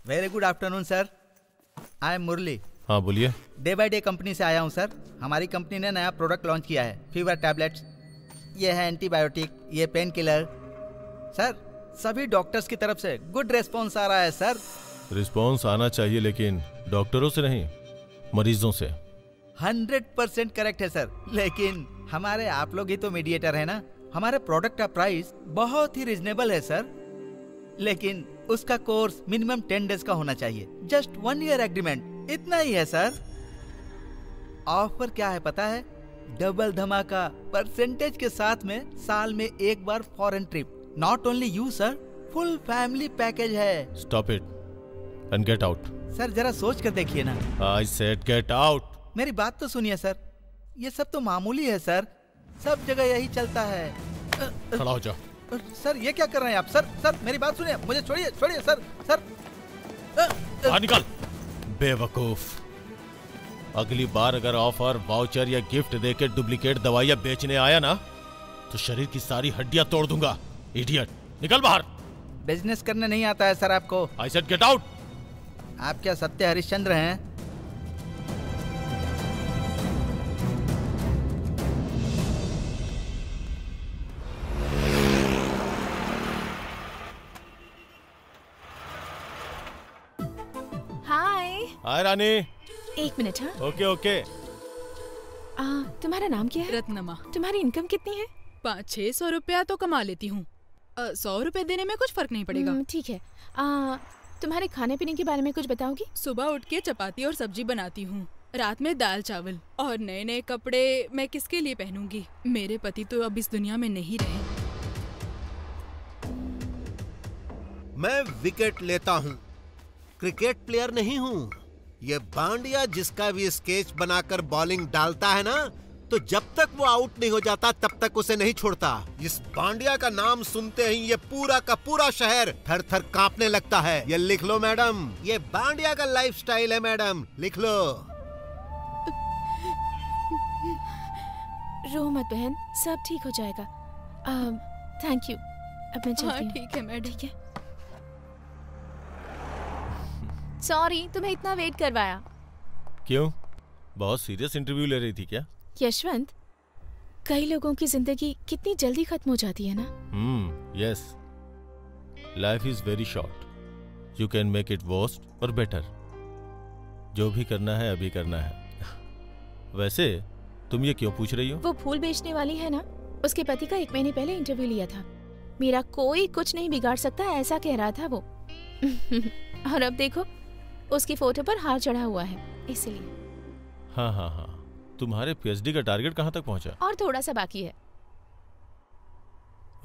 Very good afternoon sir, I am Murali. हाँ बोलिए। डे बाय डे कंपनी से आया हूँ सर। हमारी कंपनी ने नया प्रोडक्ट लॉन्च किया है, फीवर टैबलेट्स। ये है एंटीबायोटिक, ये पेन किलर। सर सभी डॉक्टर्स की तरफ से गुड रिस्पॉन्स आ रहा है सर। रिस्पॉन्स आना चाहिए, लेकिन डॉक्टरों से नहीं, मरीजों से। हंड्रेड परसेंट करेक्ट है सर, लेकिन हमारे आप लोग ही तो मीडिएटर है ना। हमारे प्रोडक्ट का प्राइस बहुत ही रिजनेबल है सर, लेकिन उसका कोर्स मिनिमम टेन डेज का होना चाहिए। जस्ट वन ईयर एग्रीमेंट, इतना ही है सर। ऑफर क्या है पता है? डबल धमाका परसेंटेज के साथ में साल में एक बार foreign trip. Not only you sir, full family package है। Stop it and get out. Sir जरा सोच कर देखिए ना। I said get out. मेरी बात तो सुनिए सर, ये सब तो मामूली है सर, सब जगह यही चलता है। खड़ा हो जाओ। सर ये क्या कर रहे हैं आप? सर सर मेरी बात सुनिए, मुझे छोड़िए छोड़िए सर। सर आ, निकल बेवकूफ। अगली बार अगर ऑफर, वाउचर या गिफ्ट देके डुप्लीकेट दवाइयाँ बेचने आया ना तो शरीर की सारी हड्डियाँ तोड़ दूंगा। इडियट, निकल बाहर। बिजनेस करने नहीं आता है सर आपको। I said get out. आप क्या सत्य हरिश्चंद्र हैं? हाय रानी। एक मिनट। हाँ ओके ओके। आ, तुम्हारा नाम क्या है? रत्नमा। तुम्हारी इनकम कितनी है? पाँच छह सौ रुपया तो कमा लेती हूँ। सौ रुपए देने में कुछ फर्क नहीं पड़ेगा। ठीक है। आ, तुम्हारे खाने पीने के बारे में कुछ बताओगी? सुबह उठ के चपाती और सब्जी बनाती हूँ, रात में दाल चावल। और नए नए कपड़े मैं किसके लिए पहनूंगी? मेरे पति तो अब इस दुनिया में नहीं रहे। मैं विकेट लेता हूँ, क्रिकेट प्लेयर नहीं हूँ। ये बांडिया जिसका भी स्केच बनाकर बॉलिंग डालता है ना, तो जब तक वो आउट नहीं हो जाता तब तक उसे नहीं छोड़ता। इस बांडिया का नाम सुनते ही ये पूरा का पूरा शहर थर थर कांपने लगता है। ये लिख लो मैडम, ये बांडिया का लाइफस्टाइल है मैडम, लिख लो। रो मत बहन, सब ठीक हो जाएगा। थैंक यू, अब मैं चलती हूँ। ठीक है मैडम, ठीक है। सॉरी तुम्हें इतना वेट करवाया। क्यों, बहुत सीरियस इंटरव्यू ले रही थी क्या? यशवंत, कई लोगों की जिंदगी कितनी जल्दी खत्म हो जाती है ना। Hmm, yes, life is very short, you can make it worst और बेटर। जो भी करना है अभी करना है। वैसे तुम ये क्यों पूछ रही हो? वो फूल बेचने वाली है ना, उसके पति का एक महीने पहले इंटरव्यू लिया था। मेरा कोई कुछ नहीं बिगाड़ सकता ऐसा कह रहा था वो। और अब देखो उसकी फोटो पर हार चढ़ा हुआ है, इसलिए। हाँ हाँ हाँ, तुम्हारे पीएचडी का टारगेट कहाँ तक पहुँचा? और थोड़ा सा बाकी है।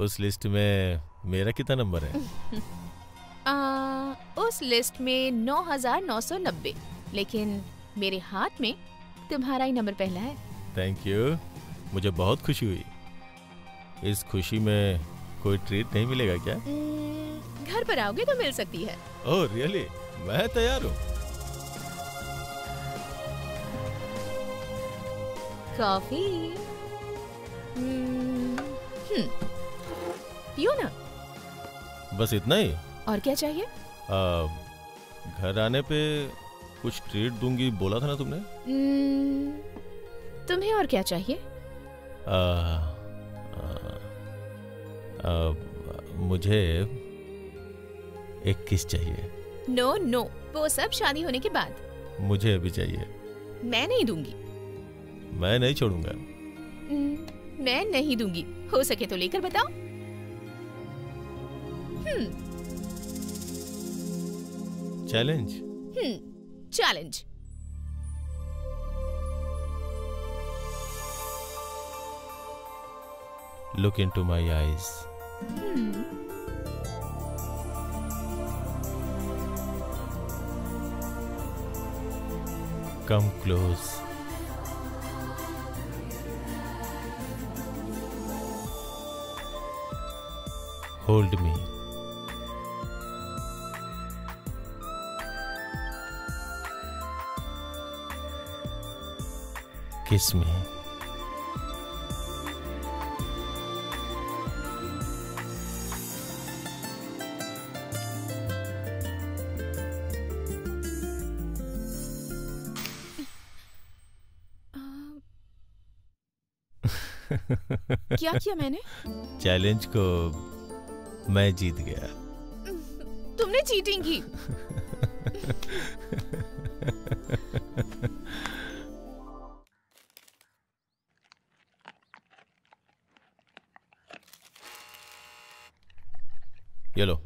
उस लिस्ट में मेरा कितना नंबर है? आ, उस लिस्ट में नौ हजार नौ सौ नब्बे, लेकिन मेरे हाथ में तुम्हारा ही नंबर पहला है। थैंक यू, मुझे बहुत खुशी हुई। इस खुशी में कोई ट्रीट नहीं मिलेगा क्या? घर पर आओगे तो मिल सकती है। Oh really? मैं तैयार हूँ। कॉफी पियो ना। बस इतना ही? और क्या चाहिए? आ, घर आने पे कुछ ट्रीट दूंगी बोला था ना तुमने। तुम्हें और क्या चाहिए? आ, आ, आ, मुझे एक किस चाहिए। नो नो, वो सब शादी होने के बाद। मुझे अभी चाहिए। मैं नहीं दूंगी। मैं नहीं छोड़ूंगा। मैं नहीं दूंगी, हो सके तो लेकर बताओ। Challenge. Challenge. Look into my eyes. Hmm. Come close. Hold me. Kiss me. क्या किया मैंने? चैलेंज को मैं जीत गया। तुमने चीटिंग की। ये लो।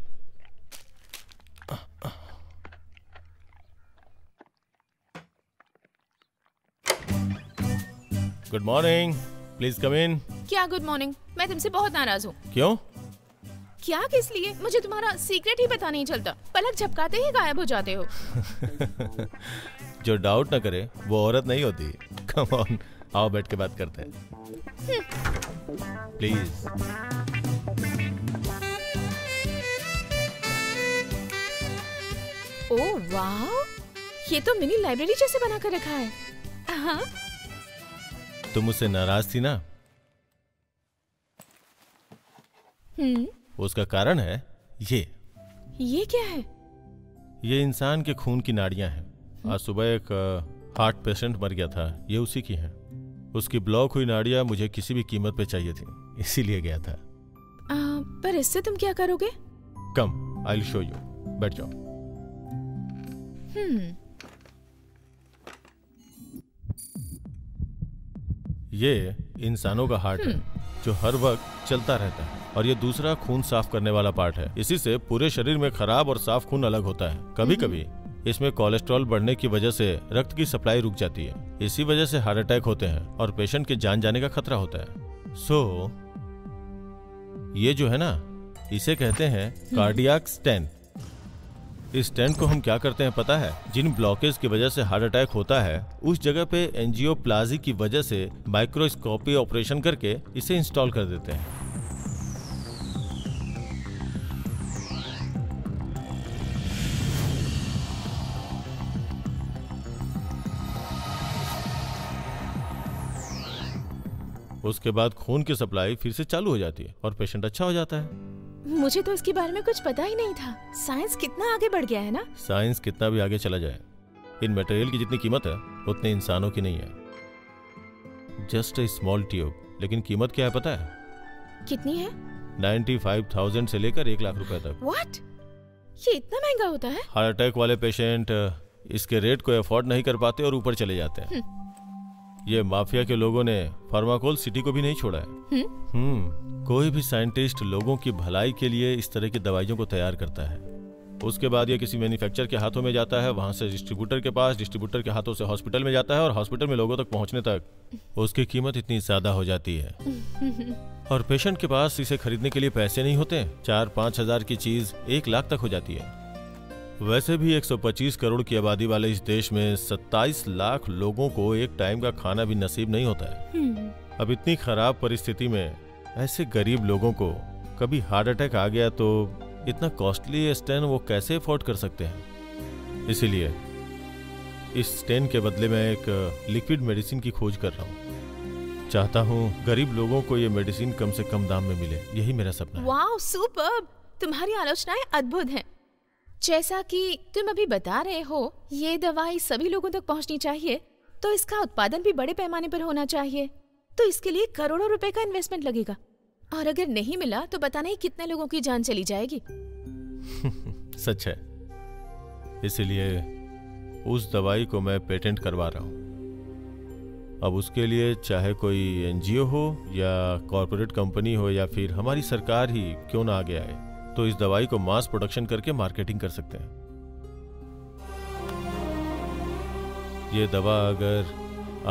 Good morning, please come in. क्या गुड मॉर्निंग, मैं तुमसे बहुत नाराज हूँ। क्यों? क्या किस लिए? मुझे तुम्हारा सीक्रेट ही पता नहीं चलता, पलक झपकाते ही गायब हो जाते हो। जो डाउट ना करे वो औरत नहीं होती। कम ऑन, आओ बैठ के बात करते हैं प्लीज। ओ वाह, ये तो मिनी लाइब्रेरी जैसे बना कर रखा है। हाँ, तुम उससे नाराज थी ना। हम्म, उसका कारण है ये। ये क्या है? ये इंसान के खून की नाड़ियां हैं। आज सुबह एक हार्ट पेशेंट मर गया था, ये उसी की है। उसकी ब्लॉक हुई नाड़ियां मुझे किसी भी कीमत पे चाहिए थी, इसीलिए गया था। आ, पर इससे तुम क्या करोगे? Come, I will show you. बैठ जाओ। हम्म, ये इंसानों का हार्ट है जो हर वक्त चलता रहता है, और ये दूसरा खून साफ करने वाला पार्ट है। इसी से पूरे शरीर में खराब और साफ खून अलग होता है। कभी कभी इसमें कोलेस्ट्रॉल बढ़ने की वजह से रक्त की सप्लाई रुक जाती है, इसी वजह से हार्ट अटैक होते हैं और पेशेंट के जान जाने का खतरा होता है। सो so, ये जो है ना, इसे कहते हैं कार्डियक स्टेंट। इस स्टेंट को हम क्या करते हैं पता है? जिन ब्लॉकेज की वजह से हार्ट अटैक होता है, उस जगह पे एंजियोप्लास्टी की वजह से माइक्रोस्कोपी ऑपरेशन करके इसे इंस्टॉल कर देते हैं। उसके बाद खून की सप्लाई फिर से चालू हो जाती है और पेशेंट अच्छा हो जाता है। मुझे तो इसके बारे में कुछ पता ही नहीं था। साइंस कितना आगे बढ़ गया है ना। साइंस कितना भी आगे चला जाए, इन मटेरियल की जितनी कीमत है उतने इंसानों की नहीं है। जस्ट ए स्मॉल ट्यूब, लेकिन कीमत क्या है पता है? कितनी है? पचानवे हज़ार से लेकर एक लाख रुपए तक। व्हाट? ये इतना महंगा होता है? हार्ट अटैक वाले पेशेंट इसके रेट को अफोर्ड नहीं कर पाते और ऊपर चले जाते हैं। ये माफिया के लोगों ने फार्माकोल सिटी को भी नहीं छोड़ा है। हम्म, कोई भी साइंटिस्ट लोगों की भलाई के लिए इस तरह की दवाइयों को तैयार करता है, उसके बाद ये किसी मैन्युफैक्चर के हाथों में जाता है, वहाँ से डिस्ट्रीब्यूटर के पास, डिस्ट्रीब्यूटर के हाथों से हॉस्पिटल में जाता है और हॉस्पिटल में लोगों तक पहुँचने तक उसकी कीमत इतनी ज़्यादा हो जाती है। और पेशेंट के पास इसे खरीदने के लिए पैसे नहीं होते। चार पाँच हज़ार की चीज़ एक लाख तक हो जाती है। वैसे भी एक सौ पच्चीस करोड़ की आबादी वाले इस देश में सत्ताईस लाख लोगों को एक टाइम का खाना भी नसीब नहीं होता है। अब इतनी खराब परिस्थिति में ऐसे गरीब लोगों को कभी हार्ट अटैक आ गया तो इतना कॉस्टली स्टेन वो कैसे अफोर्ड कर सकते हैं। इसीलिए इस स्टेन के बदले मैं एक लिक्विड मेडिसिन की खोज कर रहा हूँ। चाहता हूँ गरीब लोगों को ये मेडिसिन कम से कम दाम में मिले, यही मेरा सपना। Wow, superb! तुम्हारी आलोचनाएं अद्भुत हैं। जैसा कि तुम अभी बता रहे हो, ये दवाई सभी लोगों तक पहुँचनी चाहिए तो इसका उत्पादन भी बड़े पैमाने पर होना चाहिए, तो इसके लिए करोड़ों रुपए का इन्वेस्टमेंट लगेगा और अगर नहीं मिला तो पता नहीं कितने लोगों की जान चली जाएगी। सच है, इसीलिए उस दवाई को मैं पेटेंट करवा रहा हूँ। अब उसके लिए चाहे कोई एनजीओ हो या कॉरपोरेट कंपनी हो या फिर हमारी सरकार ही क्यों ना आगे आए तो इस दवाई को मास प्रोडक्शन करके मार्केटिंग कर सकते हैं। ये दवा अगर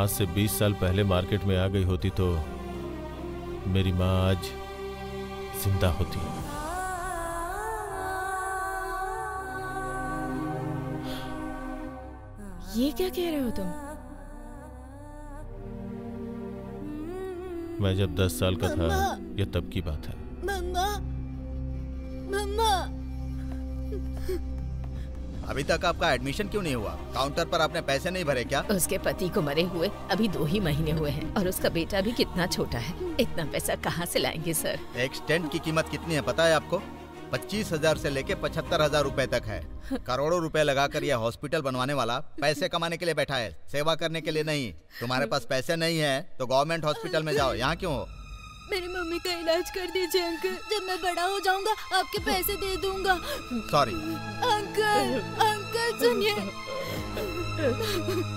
आज से बीस साल पहले मार्केट में आ गई होती तो मेरी माँ आज जिंदा होती। ये क्या कह रहे हो तुम? मैं जब दस साल का था यह तब की बात है। मम्मा, मम्मा। अभी तक आपका एडमिशन क्यों नहीं हुआ? काउंटर पर आपने पैसे नहीं भरे क्या? उसके पति को मरे हुए अभी दो ही महीने हुए हैं और उसका बेटा भी कितना छोटा है। इतना पैसा कहाँ से लाएंगे सर? एक स्टेंट की कीमत कितनी है पता है आपको? पच्चीस हजार से लेके पचहत्तर हजार रूपए तक है। करोड़ों रुपए लगाकर यह हॉस्पिटल बनवाने वाला पैसे कमाने के लिए बैठा है, सेवा करने के लिए नहीं। तुम्हारे पास पैसे नहीं है तो गवर्नमेंट हॉस्पिटल में जाओ, यहाँ क्यों हो? मेरी मम्मी का इलाज कर दीजिए अंकल, जब मैं बड़ा हो जाऊंगा आपके पैसे दे दूंगा। सॉरी अंकल, अंकल सुनिए।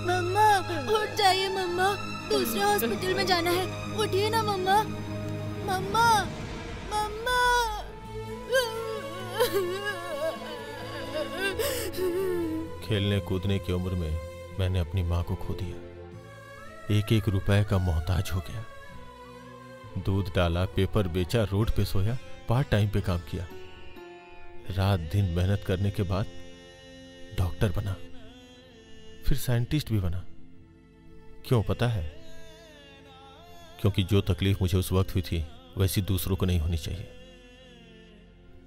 मम्मा उठ जाइए, मम्मा दूसरे हॉस्पिटल में जाना है। उठिए ना मम्मा, मम्मा, मम्मा। खेलने कूदने की उम्र में मैंने अपनी माँ को खो दिया। एक एक रुपए का मोहताज हो गया। दूध डाला, पेपर बेचा, रोड पे सोया, पार्ट टाइम पे काम किया। रात दिन मेहनत करने के बाद डॉक्टर बना, फिर साइंटिस्ट भी बना। क्यों पता है? क्योंकि जो तकलीफ मुझे उस वक्त हुई थी वैसी दूसरों को नहीं होनी चाहिए।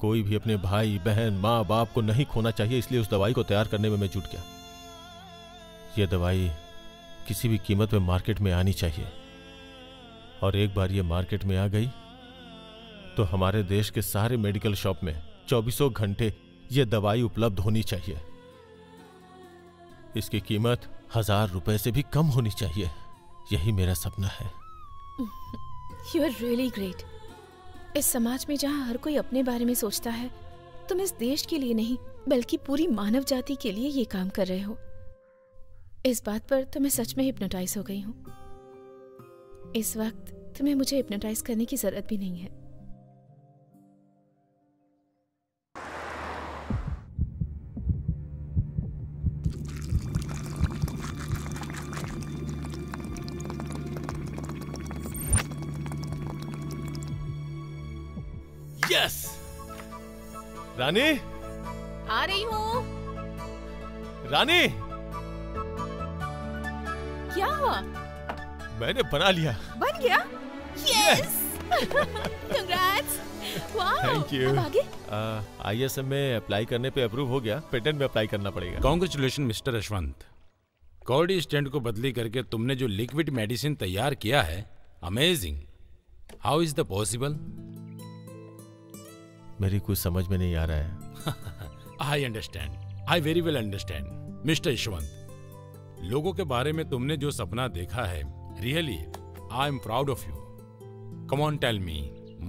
कोई भी अपने भाई बहन माँ बाप को नहीं खोना चाहिए, इसलिए उस दवाई को तैयार करने में मैं जुट गया। यह दवाई किसी भी कीमत में मार्केट में आनी चाहिए और एक बार ये मार्केट में आ गई तो हमारे देश के सारे मेडिकल शॉप में चौबीसों घंटे यह दवाई उपलब्ध होनी चाहिए। इसकी कीमत हजार रुपए से भी कम होनी चाहिए, यही मेरा सपना है। You are really great. इस समाज में जहाँ हर कोई अपने बारे में सोचता है, तुम इस देश के लिए नहीं बल्कि पूरी मानव जाति के लिए ये काम कर रहे हो। इस बात पर तो मैं सच में हिप्नोटाइज हो गई हूँ। इस वक्त तुम्हें मुझे हिप्नोटाइज करने की जरूरत भी नहीं है। यस! रानी, आ रही हूँ। रानी, क्या हुआ? मैंने बना लिया। बन गया? यस! कंग्रेट्स! वाह! Thank you. अब आगे? आईएसएम में अप्लाई करने पे अप्रूव हो गया, पेटेंट में अप्लाई करना पड़ेगा। कांग्रेचुलेशन मिस्टर यशवंत, कॉर्डी स्टेंट को बदली करके तुमने जो लिक्विड मेडिसिन तैयार किया है Amazing. How is that possible? मेरी कुछ समझ में नहीं आ रहा है. I understand. I very well understand. Mister Yashwant, लोगों के बारे में तुमने जो सपना देखा है, really, I am proud of you. Come on, tell me.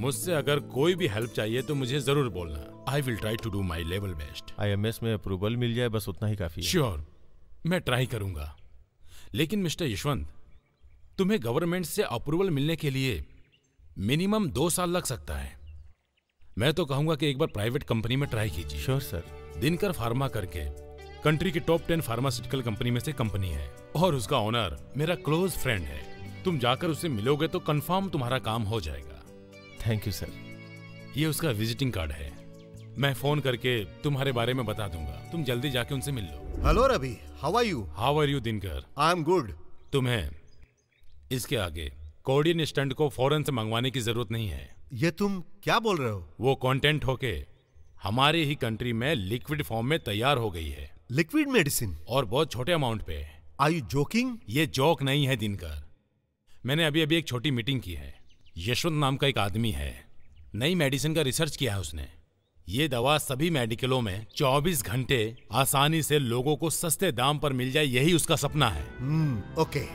मुझसे अगर कोई भी हेल्प चाहिए तो मुझे जरूर बोलना. I will try to do my level best. I M S में अप्रूवल मिल जाए बस उतना ही काफी है. Sure, मैं ट्राई करूंगा. लेकिन मिस्टर यशवंत, तुम्हें गवर्नमेंट से अप्रूवल मिलने के लिए मिनिमम दो साल लग सकता है. मैं तो कहूंगा कि एक बार प्राइवेट कंपनी में ट्राई कीजिए. Sure sir. दिनकर फार्मा करके कंट्री की टॉप टेन फार्मास्यूटिकल कंपनी में से कंपनी है और उसका ऑनर मेरा क्लोज फ्रेंड है. तुम जाकर उससे मिलोगे तो कंफर्म तुम्हारा काम हो जाएगा. Thank you sir. ये उसका विजिटिंग कार्ड है. मैं फोन करके तुम्हारे बारे में बता दूंगा. तुम जल्दी जाके उनसे मिल लो. Hello Ravi, how are you? How are you Dinkar? I am good. तुम्हें इसके आगे कोडियन स्टंट को फौरन से मंगवाने की जरूरत नहीं है. ये तुम क्या बोल रहे हो? वो कंटेंट होके हमारे ही कंट्री में लिक्विड फॉर्म में तैयार हो गई है. Liquid medicine? और बहुत छोटे अमाउंट पे. Are you joking? ये जोक नहीं है दिनकर. मैंने अभी अभी एक छोटी मीटिंग की है. यशवंत नाम का एक आदमी है, नई मेडिसिन का रिसर्च किया है उसने. ये दवा सभी मेडिकलों में चौबीस घंटे आसानी से लोगों को सस्ते दाम पर मिल जाए, यही उसका सपना है. hmm, okay.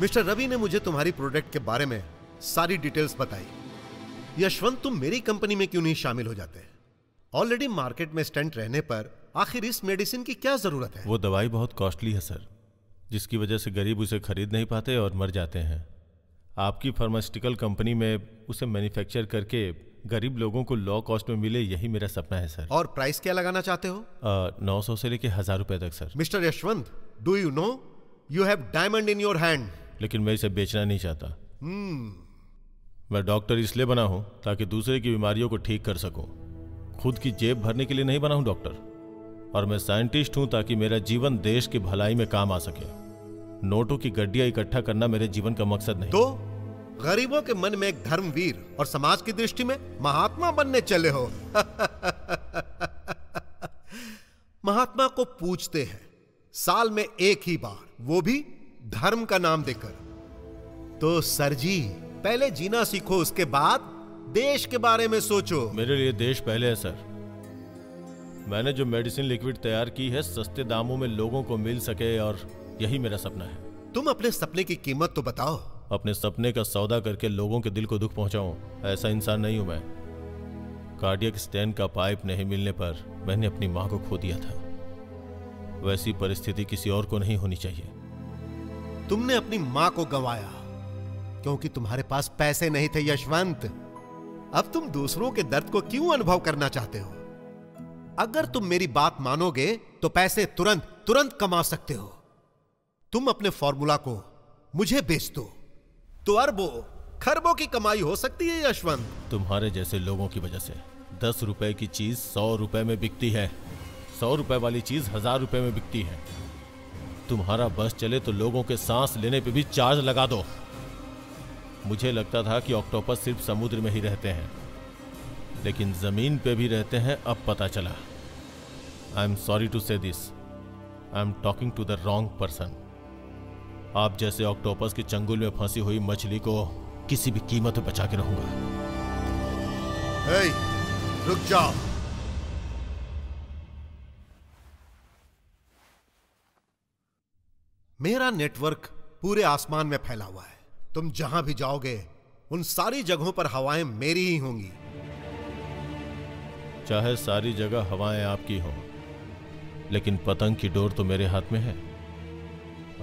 मिस्टर रवि ने मुझे तुम्हारी प्रोडक्ट के बारे में सारी डिटेल्स बताई. यशवंत, तुम मेरी कंपनी में क्यों नहीं शामिल हो जाते? ऑलरेडी मार्केट में स्टंट रहने पर आखिर इस मेडिसिन की क्या जरूरत है? वो दवाई बहुत कॉस्टली है सर, जिसकी वजह से गरीब उसे खरीद नहीं पाते और मर जाते हैं. आपकी फार्मास्यूटिकल कंपनी में उसे मैन्युफैक्चर करके गरीब लोगों को लो कॉस्ट में मिले, यही मेरा सपना है सर. और प्राइस क्या लगाना चाहते हो? नौ सौ से लेके हजार रुपए तक sir. Mister Yashwant, do you know you have diamond in your hand. लेकिन मैं इसे बेचना नहीं चाहता. hmm. मैं डॉक्टर इसलिए बना हूं ताकि दूसरे की बीमारियों को ठीक कर सकूं. खुद की जेब भरने के लिए नहीं बना हूं डॉक्टर. और मैं साइंटिस्ट हूं ताकि मेरा जीवन देश की भलाई में काम आ सके. नोटों की गड्डियां इकट्ठा करना मेरे जीवन का मकसद नहीं. तो गरीबों के मन में एक धर्मवीर और समाज की दृष्टि में महात्मा बनने चले हो. महात्मा को पूछते हैं साल में एक ही बार, वो भी धर्म का नाम देकर. तो सर जी, पहले जीना सीखो, उसके बाद देश के बारे में सोचो. मेरे लिए देश पहले है सर. मैंने जो मेडिसिन लिक्विड तैयार की है, सस्ते दामों में लोगों को मिल सके, और यही मेरा सपना है. तुम अपने सपने की कीमत तो बताओ. अपने सपने का सौदा करके लोगों के दिल को दुख पहुंचाऊं, ऐसा इंसान नहीं हूं मैं. कार्डियक स्टेंट का पाइप नहीं मिलने पर मैंने अपनी माँ को खो दिया था. वैसी परिस्थिति किसी और को नहीं होनी चाहिए. तुमने अपनी माँ को गंवाया क्योंकि तुम्हारे पास पैसे नहीं थे यशवंत. अब तुम दूसरों के दर्द को क्यों अनुभव करना चाहते हो? अगर तुम मेरी बात मानोगे तो पैसे तुरंत तुरंत कमा सकते हो. तुम अपने फॉर्मूला को मुझे बेच दो तो अरबों खरबों की कमाई हो सकती है यशवंत. तुम्हारे जैसे लोगों की वजह से दस रुपए की चीज सौ रुपए में बिकती है, सौ रुपए वाली चीज हजार रुपए में बिकती है. तुम्हारा बस चले तो लोगों के सांस लेने पे भी चार्ज लगा दो. मुझे लगता था कि ऑक्टोपस सिर्फ समुद्र में ही रहते हैं, लेकिन जमीन पे भी रहते हैं, अब पता चला. I am sorry to say this, I am talking to the wrong person. आप जैसे ऑक्टोपस के चंगुल में फंसी हुई मछली को किसी भी कीमत पर बचा के रहूंगा. hey, रुक जाओ. मेरा नेटवर्क पूरे आसमान में फैला हुआ है. तुम जहां भी जाओगे उन सारी जगहों पर हवाएं मेरी ही होंगी. चाहे सारी जगह हवाएं आपकी हों, लेकिन पतंग की डोर तो मेरे हाथ में है.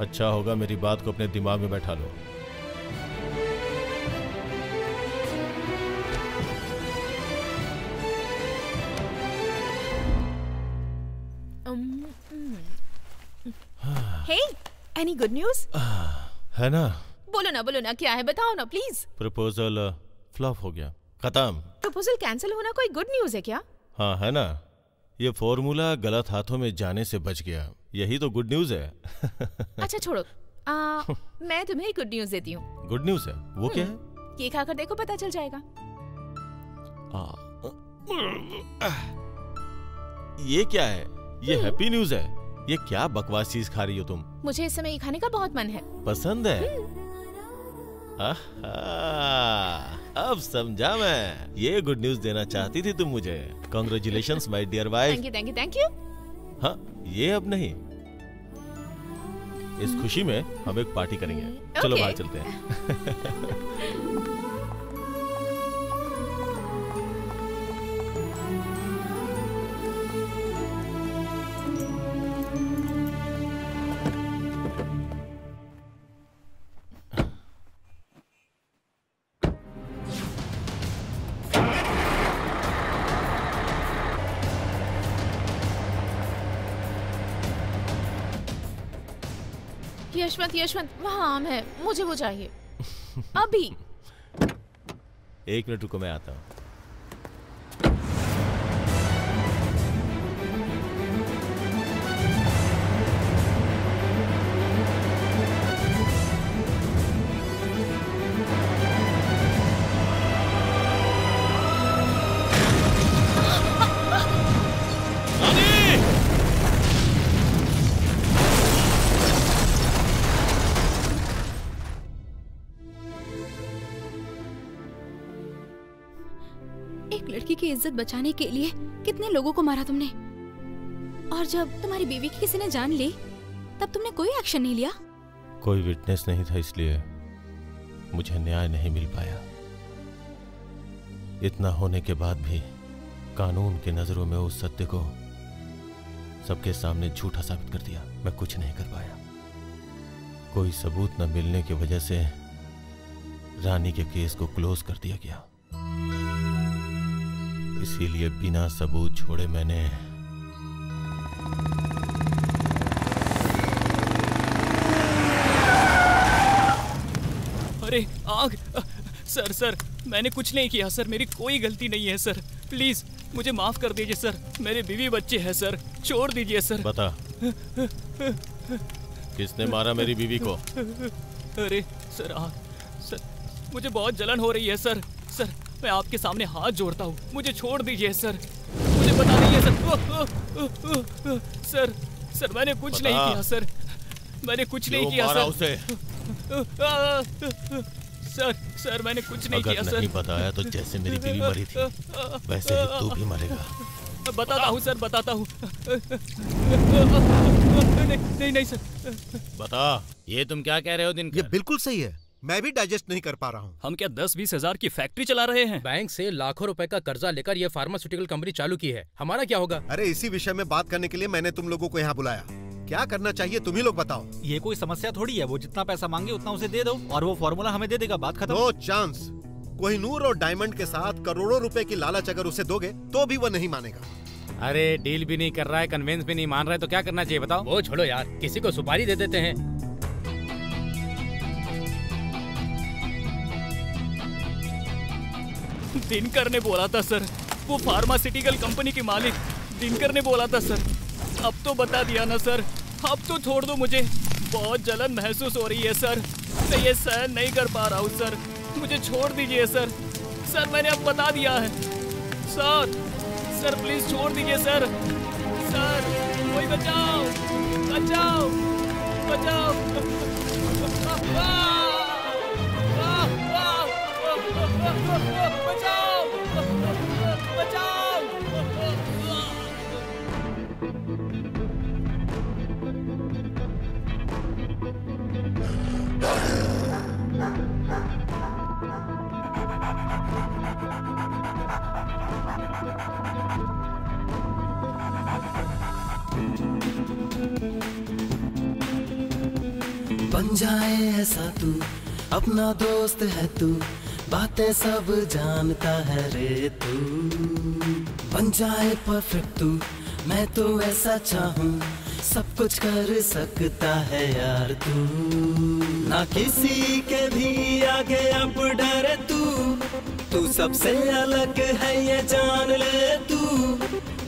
अच्छा होगा मेरी बात को अपने दिमाग में बैठा लो. hey! Any good news? है ना? बोलो ना बोलो ना, क्या है बताओ ना प्लीज. प्रपोजल फ्लॉप हो गया, खत्म. प्रपोजल कैंसिल होना कोई गुड न्यूज है क्या? हाँ है ना, ये फॉर्मूला गलत हाथों में जाने से बच गया, यही तो गुड न्यूज है. अच्छा छोड़ो, आ, मैं तुम्हें गुड न्यूज देती हूँ. गुड न्यूज है वो? क्या है? ये खाकर देखो, पता चल जाएगा. आ, ये क्या है? ये हैप्पी न्यूज है. ये क्या बकवास चीज खा रही हो तुम? मुझे इस समय ये खाने का बहुत मन है. पसंद है? अब समझा मैं, ये गुड न्यूज देना चाहती थी तुम मुझे। Congratulations my dear wife. Thank you thank you thank you. हाँ ये अब नहीं, इस खुशी में हम एक पार्टी करेंगे। okay. चलो बाहर चलते हैं। यशवंत यशवंत वहाँ आम है, मुझे वो चाहिए अभी। एक मिनट रुको, मैं आता हूँ। इज्जत बचाने के लिए कितने लोगों को मारा तुमने, और जब तुम्हारी बीवी की किसी ने जान ली तब तुमने कोई एक्शन नहीं लिया। कोई विटनेस नहीं था इसलिए मुझे न्याय नहीं मिल पाया। इतना होने के बाद भी कानून के नजरों में उस सत्य को सबके सामने झूठा साबित कर दिया। मैं कुछ नहीं कर पाया। कोई सबूत न मिलने की वजह से रानी के केस को क्लोज कर दिया गया। इसीलिए बिना सबूत छोड़े मैंने अरे आग सर सर मैंने कुछ नहीं किया सर, मेरी कोई गलती नहीं है सर, प्लीज मुझे माफ कर दीजिए सर, मेरे बीवी बच्चे हैं सर, छोड़ दीजिए सर। बता किसने मारा मेरी बीवी को। अरे सर आग सर मुझे बहुत जलन हो रही है सर, सर मैं आपके सामने हाथ जोड़ता हूँ, मुझे छोड़ दीजिए सर, मुझे बता दीजिए सर। ओ, ओ, ओ, ओ, ओ, सर सर मैंने कुछ नहीं किया सर, मैंने कुछ नहीं किया सर। उसे। सर सर मैंने कुछ नहीं किया सर। अगर नहीं बताया तो जैसे मेरी बीवी मरी थी वैसे ही तू भी मरेगा। बताता हूँ सर, बताता हूँ। नहीं, नहीं नहीं सर। बता ये तुम क्या कह रहे हो दिनकर। ये बिल्कुल सही है, मैं भी डाइजेस्ट नहीं कर पा रहा हूँ। हम क्या दस बीस हजार की फैक्ट्री चला रहे हैं। बैंक से लाखों रुपए का कर्जा लेकर ये फार्मास्यूटिकल कंपनी चालू की है, हमारा क्या होगा। अरे इसी विषय में बात करने के लिए मैंने तुम लोगों को यहाँ बुलाया। क्या करना चाहिए तुम ही लोग बताओ। ये कोई समस्या थोड़ी है, वो जितना पैसा मांगे उतना उसे दे दो और वो फॉर्मूला हमें दे देगा, बात खत्म। No chance. कोहिनूर और डायमंड के साथ करोड़ों रूपए की लालच अगर उसे दोगे तो भी वो नहीं मानेगा। अरे डील भी नहीं कर रहा है, कन्विंस भी नहीं मान रहा है, तो क्या करना चाहिए बताओ। वो छोड़ो यार, किसी को सुपारी दे देते हैं। दिनकर ने बोला था सर, वो फार्मास्यूटिकल कंपनी के मालिक दिनकर ने बोला था सर। अब तो बता दिया ना सर, अब तो छोड़ दो मुझे, बहुत जलन महसूस हो रही है सर, मैं ये सहन नहीं कर पा रहा हूँ सर, मुझे छोड़ दीजिए सर। सर मैंने अब बता दिया है सर, सर प्लीज छोड़ दीजिए सर। सर कोई बचाओ बचाओ बचाओ। बचाओ बचाओ। बन जाए ऐसा तू, अपना दोस्त है तू, बातें सब जानता है रे तू, बन जाए परफेक्ट तू, मैं तो ऐसा चाहूं, सब कुछ कर सकता है यार तू, ना किसी के भी आगे अब डरे तू, तू सबसे अलग है ये जान ले तू,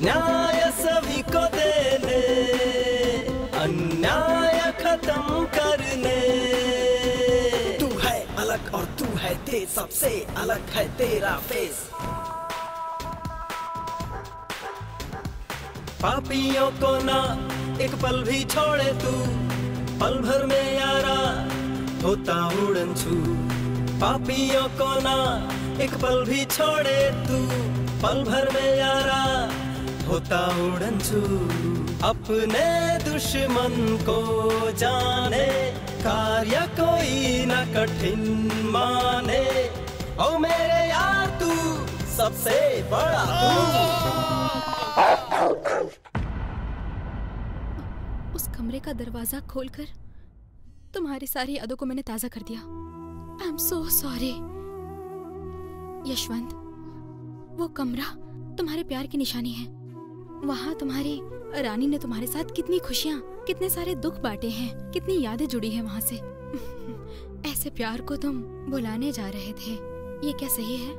न्याय सभी को दे ले, अन्याय खत्म करने, तू है अलग और तू है तेज, सबसे अलग है तेरा फेस, पापियों को ना एक पल भी छोड़े तू, पल भर में यारा होता उड़न छू, पापियों को ना एक पल भी छोड़े तू, पल भर में यारा होता उड़न छू। अपने दुश्मन को जाने कार्य कोई ना कठिन माने, ओ मेरे यार तू सबसे बड़ा तू। उस कमरे का दरवाजा खोलकर तुम्हारी सारी यादों को मैंने ताजा कर दिया। I am so sorry Yashwant. वो कमरा तुम्हारे प्यार की निशानी है। वहाँ तुम्हारी रानी ने तुम्हारे साथ कितनी खुशियाँ, कितने सारे दुख बांटे हैं, कितनी यादें जुड़ी हैं वहाँ से। ऐसे प्यार को तुम भुलाने जा रहे थे, ये क्या सही है?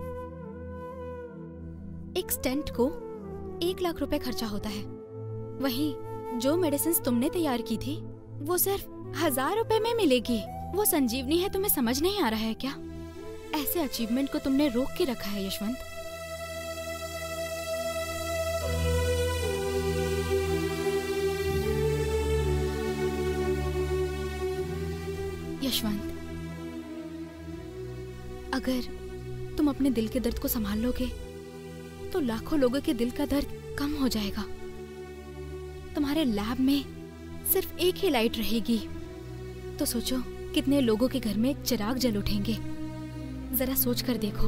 एक स्टेंट को एक लाख रुपए खर्चा होता है, वहीं जो मेडिसिन्स तुमने तैयार की थी वो सिर्फ हजार रुपए में मिलेगी। वो संजीवनी है, तुम्हें समझ नहीं आ रहा है क्या? ऐसे अचीवमेंट को तुमने रोक के रखा है यशवंत। यशवंत, अगर तुम अपने दिल के दर्द को संभाल लोगे तो लाखों लोगों के दिल का दर्द कम हो जाएगा। तुम्हारे लैब में सिर्फ एक ही लाइट रहेगी तो सोचो कितने लोगों के घर में चिराग जल उठेंगे। जरा सोच कर देखो,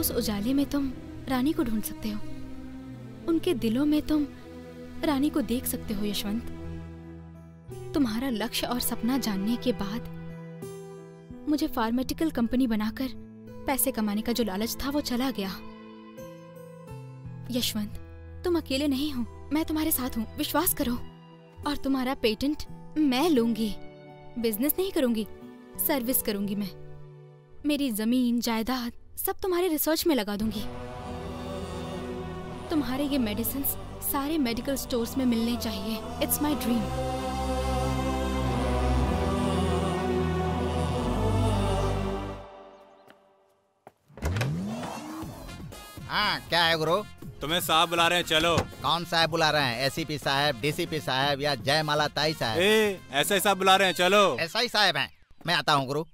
उस उजाले में तुम रानी को ढूंढ सकते हो, उनके दिलों में तुम रानी को देख सकते हो। यशवंत, तुम्हारा लक्ष्य और सपना जानने के बाद मुझे फार्मास्यूटिकल कंपनी बनाकर पैसे कमाने का जो लालच था वो चला गया। यशवंत, तुम अकेले नहीं हो, मैं तुम्हारे साथ हूँ, विश्वास करो। और तुम्हारा पेटेंट मैं लूंगी, बिजनेस नहीं करूंगी, सर्विस करूंगी मैं। मेरी जमीन जायदाद सब तुम्हारे रिसर्च में लगा दूंगी। तुम्हारे ये मेडिसिन्स सारे मेडिकल स्टोर्स में मिलने चाहिए। It's my dream. हाँ, क्या है गुरु? तुम्हें साहब बुला रहे हैं, चलो। कौन साहब बुला रहे हैं? एसीपी साहब, डीसीपी साहब या जयमाला ताई साहब? ए, ऐसा ही साहब बुला रहे हैं, चलो। ऐसा ही साहब हैं, मैं आता हूँ गुरु।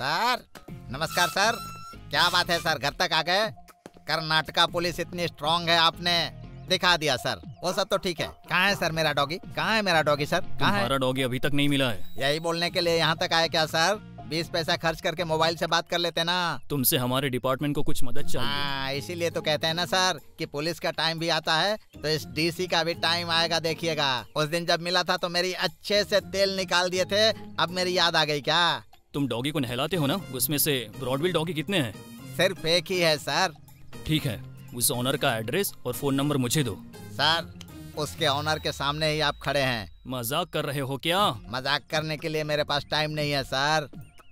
सर नमस्कार सर। क्या बात है सर, घर तक आ गए? कर्नाटका पुलिस इतनी स्ट्रांग है, आपने दिखा दिया सर। वो सब तो ठीक है, कहाँ है सर मेरा डॉगी? कहाँ है मेरा डॉगी सर? कहाँ है डॉगी? अभी तक नहीं मिला है। यही बोलने के लिए यहाँ तक आए क्या सर? बीस पैसा खर्च करके मोबाइल से बात कर लेते ना। तुमसे हमारे डिपार्टमेंट को कुछ मदद चाहिए। इसीलिए तो कहते हैं ना सर कि पुलिस का टाइम भी आता है तो इस डीसी का भी टाइम आएगा, देखिएगा। उस दिन जब मिला था तो मेरी अच्छे से तेल निकाल दिए थे, अब मेरी याद आ गई क्या? तुम डॉगी को नहलाते हो ना, उसमें से ब्रॉडविल डॉगी कितने हैं? सिर्फ एक ही है सर। ठीक है, उस ऑनर का एड्रेस और फोन नंबर मुझे दो। सर उसके ऑनर के सामने ही आप खड़े हैं। मजाक कर रहे हो क्या? मजाक करने के लिए मेरे पास टाइम नहीं है सर।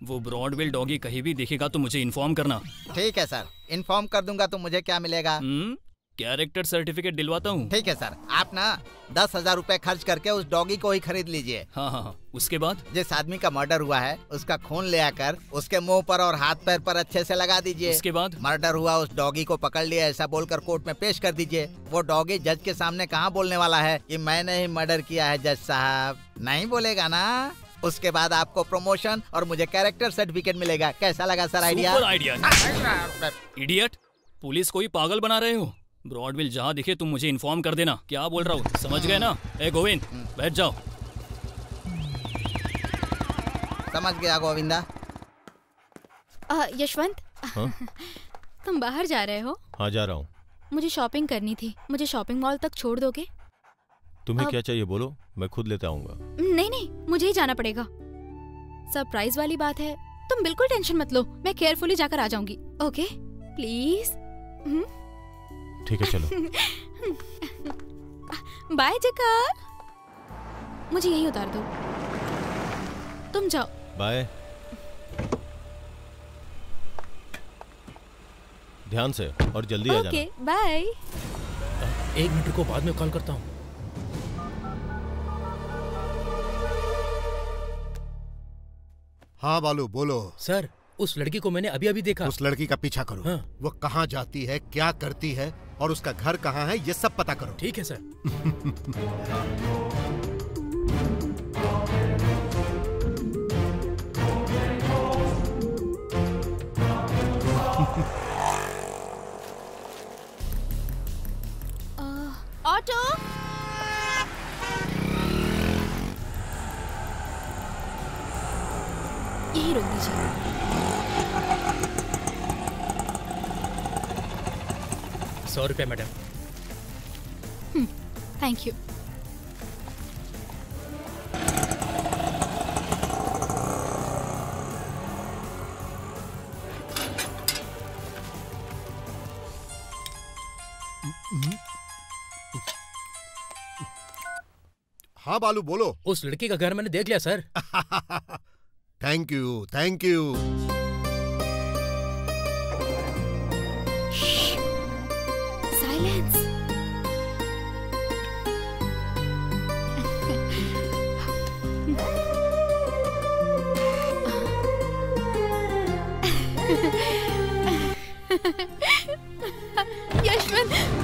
वो ब्रॉडविल डॉगी कहीं भी देखेगा तो मुझे इन्फॉर्म करना। ठीक है सर, इन्फॉर्म कर दूंगा। तो मुझे क्या मिलेगा? कैरेक्टर सर्टिफिकेट दिलवाता हूँ। ठीक है सर, आप ना दस हजार रूपए खर्च करके उस डॉगी को ही खरीद लीजिए। हाँ हाँ, उसके बाद जिस आदमी का मर्डर हुआ है उसका खून ले आकर उसके मुंह पर और हाथ पैर पर अच्छे से लगा दीजिए। उसके बाद मर्डर हुआ, उस डॉगी को पकड़ लिया ऐसा बोलकर कोर्ट में पेश कर दीजिए। वो डॉगी जज के सामने कहाँ बोलने वाला है कि मैंने ही मर्डर किया है जज साहब, नहीं बोलेगा ना। उसके बाद आपको प्रमोशन और मुझे कैरेक्टर सर्टिफिकेट मिलेगा। कैसा लगा sir idea? Super idea. Idiot, police को ही पागल बना रहे हो। ब्रॉडविल जहाँ दिखे तुम मुझे इन्फॉर्म कर देना। क्या बोल रहा हूँ, समझ गए ना? ए गोविंद, बैठ जाओ। समझ गया गोविंदा। यशवंत, तुम बाहर जा रहे हो? हाँ जा रहा हूँ, मुझे शॉपिंग करनी थी। मुझे शॉपिंग मॉल तक छोड़ दोगे? तुम्हें अब... क्या चाहिए बोलो, मैं खुद लेता आऊंगा। नहीं नहीं, मुझे ही जाना पड़ेगा। सरप्राइज वाली बात है, तुम बिल्कुल टेंशन मत लो, मैं केयरफुली जाकर आ जाऊंगी। Okay please. ठीक है चलो। बाय जक्कल, मुझे यहीं उतार दो। तुम जाओ, बाय। ध्यान से और जल्दी आ जाना। Okay bye. एक मिनट को बाद में कॉल करता हूँ। हाँ बालू बोलो। सर उस लड़की को मैंने अभी अभी देखा। उस लड़की का पीछा करो। हाँ। वो कहाँ जाती है, क्या करती है और उसका घर कहाँ है, ये सब पता करो। ठीक है सर। सौ रुपये मैडम। Thank you. हाँ बालू बोलो। उस लड़की का घर मैंने देख लिया sir. Thank you thank you. Silence. Yashwant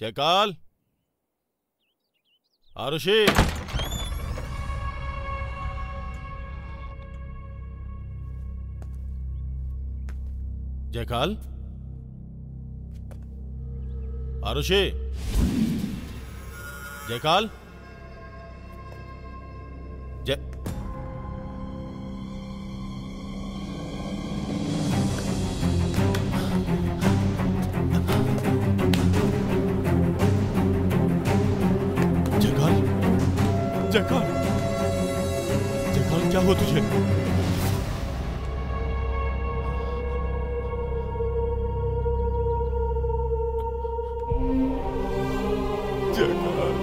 जयकाल, Arushi, jackal, Arushi, jackal, जय जयकाल, जयकाल क्या हुआ तुझे? जयकाल,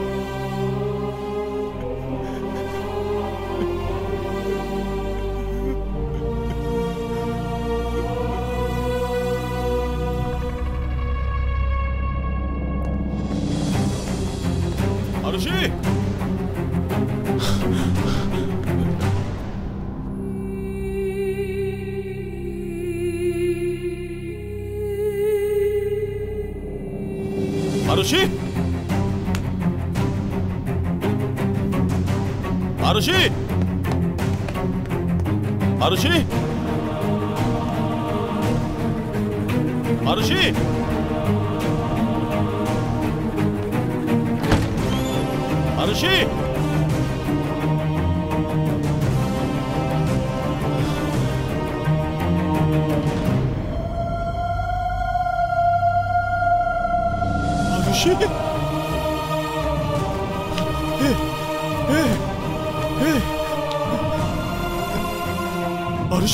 Arushi Arushi, Arushi, Arushi, Arushi, Arushi,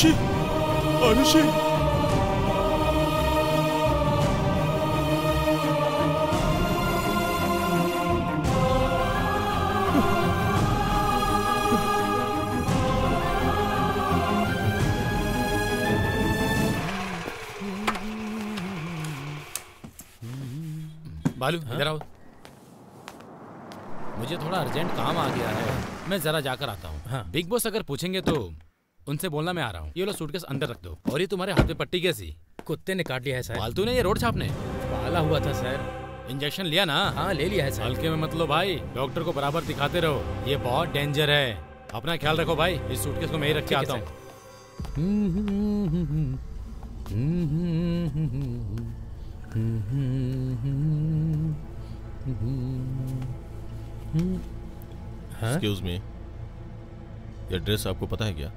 Shit! Arushi! Arushi! बालू इधर आओ, मुझे थोड़ा अर्जेंट काम आ गया है, मैं जरा जाकर आता हूँ। हाँ। बिग बॉस अगर पूछेंगे तो उनसे बोलना मैं आ रहा हूँ। ये लो सूटकेस अंदर रख दो। और ये तुम्हारे हाथ पे पट्टी कैसी? कुत्ते ने काट लिया है सर। फालतू ने ये रोड छापने पाला हुआ था सर। इंजेक्शन लिया ना? हाँ ले लिया है सर। हल्के में मतलब भाई, डॉक्टर को बराबर दिखाते रहो, ये बहुत डेंजर है। अपना ख्याल रखो भाई, इस सूटकेस को मैं ही रख के आता हूँ। Excuse me, ये ड्रेस आपको पता है क्या?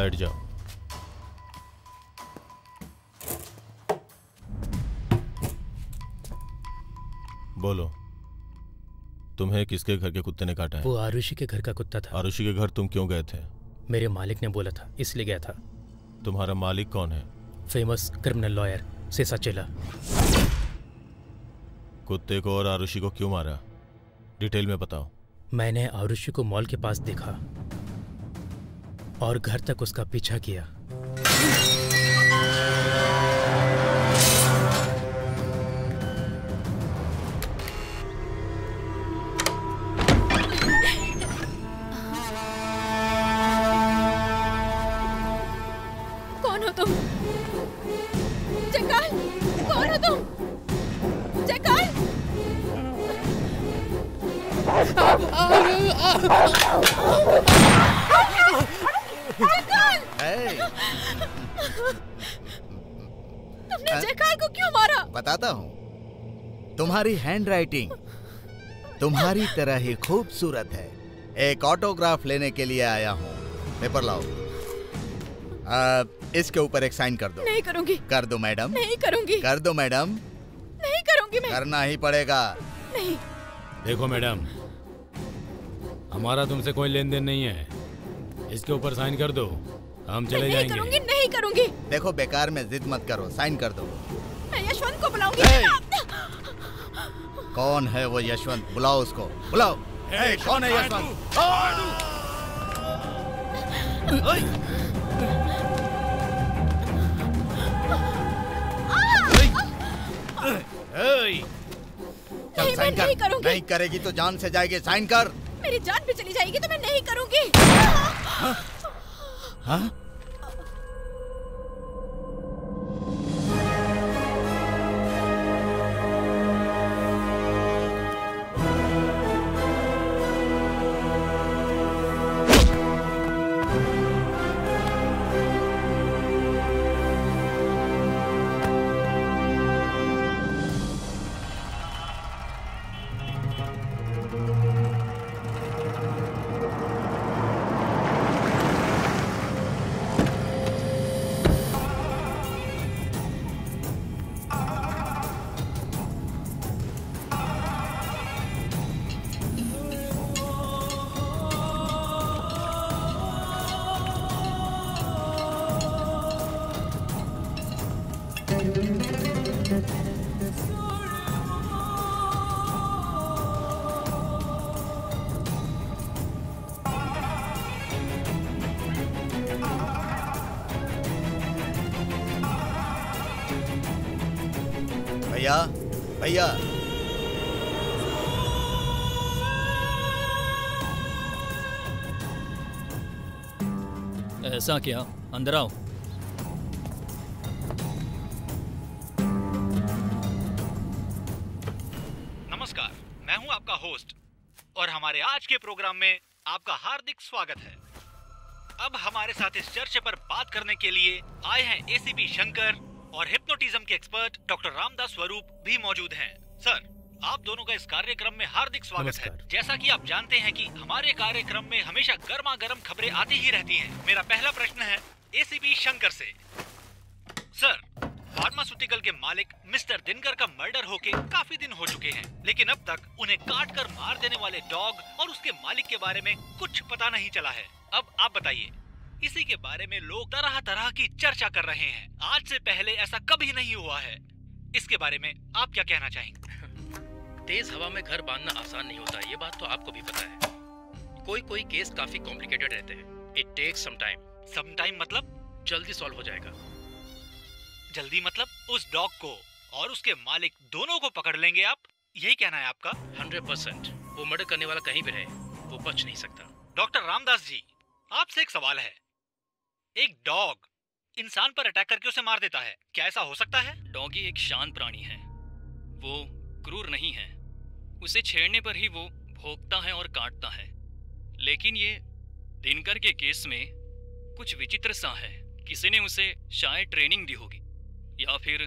बैठ जाओ। बोलो, तुम्हें किसके घर के कुत्ते ने काटा है? वो आरुषि के घर का कुत्ता था। आरुषि के घर तुम क्यों गए थे? मेरे मालिक ने बोला था इसलिए गया था। तुम्हारा मालिक कौन है? Famous criminal lawyer सेसाचेला। कुत्ते को और आरुषि को क्यों मारा, डिटेल में बताओ। मैंने आरुषि को मॉल के पास देखा और घर तक उसका पीछा किया। तुम्हारी हैंडराइटिंग तुम्हारी तरह ही खूबसूरत है। एक ऑटोग्राफ लेने के लिए आया हूँ। पेपर लाओ। आ, इसके ऊपर एक साइन कर दो। नहीं करूँगी। कर दो मैडम। नहीं करूँगी। कर दो मैडम। नहीं करूँगी मैं। करना ही पड़ेगा। नहीं। देखो मैडम, हमारा तुमसे कोई लेन देन नहीं है। इसके ऊपर साइन कर दो, हम चले नहीं जाएंगे। करूंगी, नहीं करूँगी। देखो, बेकार में जिद मत करो, साइन कर दो। मैं यशवंत को बुलाऊंगी। कौन है वो यशवंत? बुलाओ उसको, बुलाओ। ए, कौन है यशवंत? चल साइन कर। नहीं, नहीं करेगी तो जान से जाएगी। साइन कर। मेरी जान भी चली जाएगी तो मैं नहीं करूंगी। हाँ? हाँ? भैया, ऐसा क्या? अंदर आओ। नमस्कार, मैं हूं आपका होस्ट और हमारे आज के प्रोग्राम में आपका हार्दिक स्वागत है। अब हमारे साथ इस चर्चे पर बात करने के लिए आए हैं एसीपी शंकर और हिप्नोटिज्म के एक्सपर्ट डॉक्टर रामदास स्वरूप भी मौजूद हैं। सर, आप दोनों का इस कार्यक्रम में हार्दिक स्वागत है। जैसा कि आप जानते हैं कि हमारे कार्यक्रम में हमेशा गर्मा गर्म खबरें आती ही रहती हैं। मेरा पहला प्रश्न है एसीपी शंकर से। सर, फार्मास्यूटिकल के मालिक मिस्टर दिनकर का मर्डर होके काफी दिन हो चुके हैं, लेकिन अब तक उन्हें काट कर मार देने वाले डॉग और उसके मालिक के बारे में कुछ पता नहीं चला है। अब आप बताइए, इसी के बारे में लोग तरह तरह की चर्चा कर रहे हैं। आज से पहले ऐसा कभी नहीं हुआ है। इसके बारे में आप क्या कहना चाहेंगे? तेज हवा में घर बांधना आसान नहीं होता, ये बात तो आपको भी पता है। कोई कोई केस काफी कॉम्प्लिकेटेड रहते हैं। It takes some time. Some time मतलब? जल्दी सॉल्व हो जाएगा। जल्दी मतलब उस डॉग को और उसके मालिक दोनों को पकड़ लेंगे आप, यही कहना है आपका? Hundred percent. वो मर्डर करने वाला कहीं भी रहे, वो बच नहीं सकता। डॉक्टर रामदास जी, आपसे एक सवाल है। एक डॉग इंसान पर अटैक करके उसे मार देता है, क्या ऐसा हो सकता है? डॉगी एक शांत प्राणी है, वो क्रूर नहीं है। उसे छेड़ने पर ही वो भौंकता है और काटता है। लेकिन ये दिनकर के केस में कुछ विचित्र सा है। किसी ने उसे शायद ट्रेनिंग दी होगी या फिर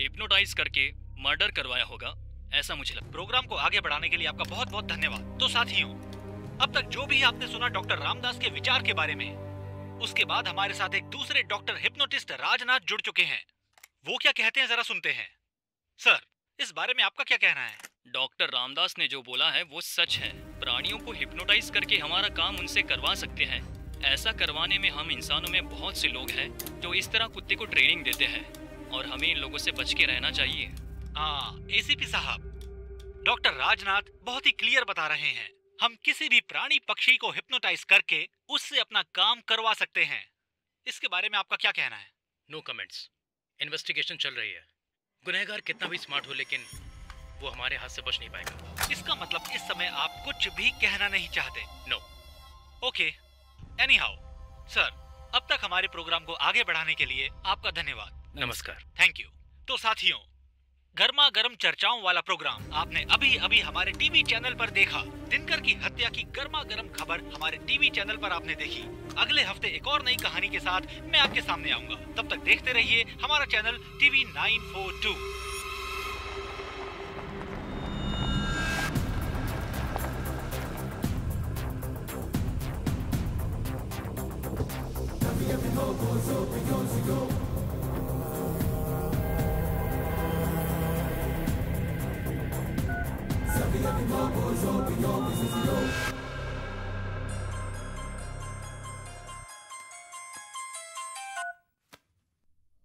हिप्नोटाइज करके मर्डर करवाया होगा, ऐसा मुझे लगता है। प्रोग्राम को आगे बढ़ाने के लिए आपका बहुत बहुत धन्यवाद। तो साथियों, अब तक जो भी आपने सुना डॉक्टर रामदास के विचार के बारे में, उसके बाद हमारे साथ एक दूसरे डॉक्टर हिप्नोटिस्ट राजनाथ जुड़ चुके हैं। वो क्या कहते हैं जरा सुनते हैं। सर, इस बारे में आपका क्या कहना है? डॉक्टर रामदास ने जो बोला है वो सच है। प्राणियों को हिप्नोटाइज करके हमारा काम उनसे करवा सकते हैं। ऐसा करवाने में हम इंसानों में बहुत से लोग हैं जो इस तरह कुत्ते को ट्रेनिंग देते हैं और हमें इन लोगों से बच के रहना चाहिए। हाँ, एसीपी साहब, डॉक्टर राजनाथ बहुत ही क्लियर बता रहे हैं। हम किसी भी प्राणी पक्षी को हिप्नोटाइज करके उससे अपना काम करवा सकते हैं। इसके बारे में आपका क्या कहना है? No comments. इन्वेस्टिगेशन चल रही है। गुनहगार कितना भी स्मार्ट हो लेकिन वो हमारे हाथ से बच नहीं पाएगा। इसका मतलब इस समय आप कुछ भी कहना नहीं चाहते? No. Okay, anyhow sir, अब तक हमारे प्रोग्राम को आगे बढ़ाने के लिए आपका धन्यवाद। नमस्कार, थैंक यू। तो साथियों, गर्मा गर्म चर्चाओं वाला प्रोग्राम आपने अभी अभी हमारे टीवी चैनल पर देखा। दिनकर की हत्या की गर्मा गर्म खबर हमारे टीवी चैनल पर आपने देखी। अगले हफ्ते एक और नई कहानी के साथ मैं आपके सामने आऊंगा। तब तक देखते रहिए हमारा channel TV nine four two.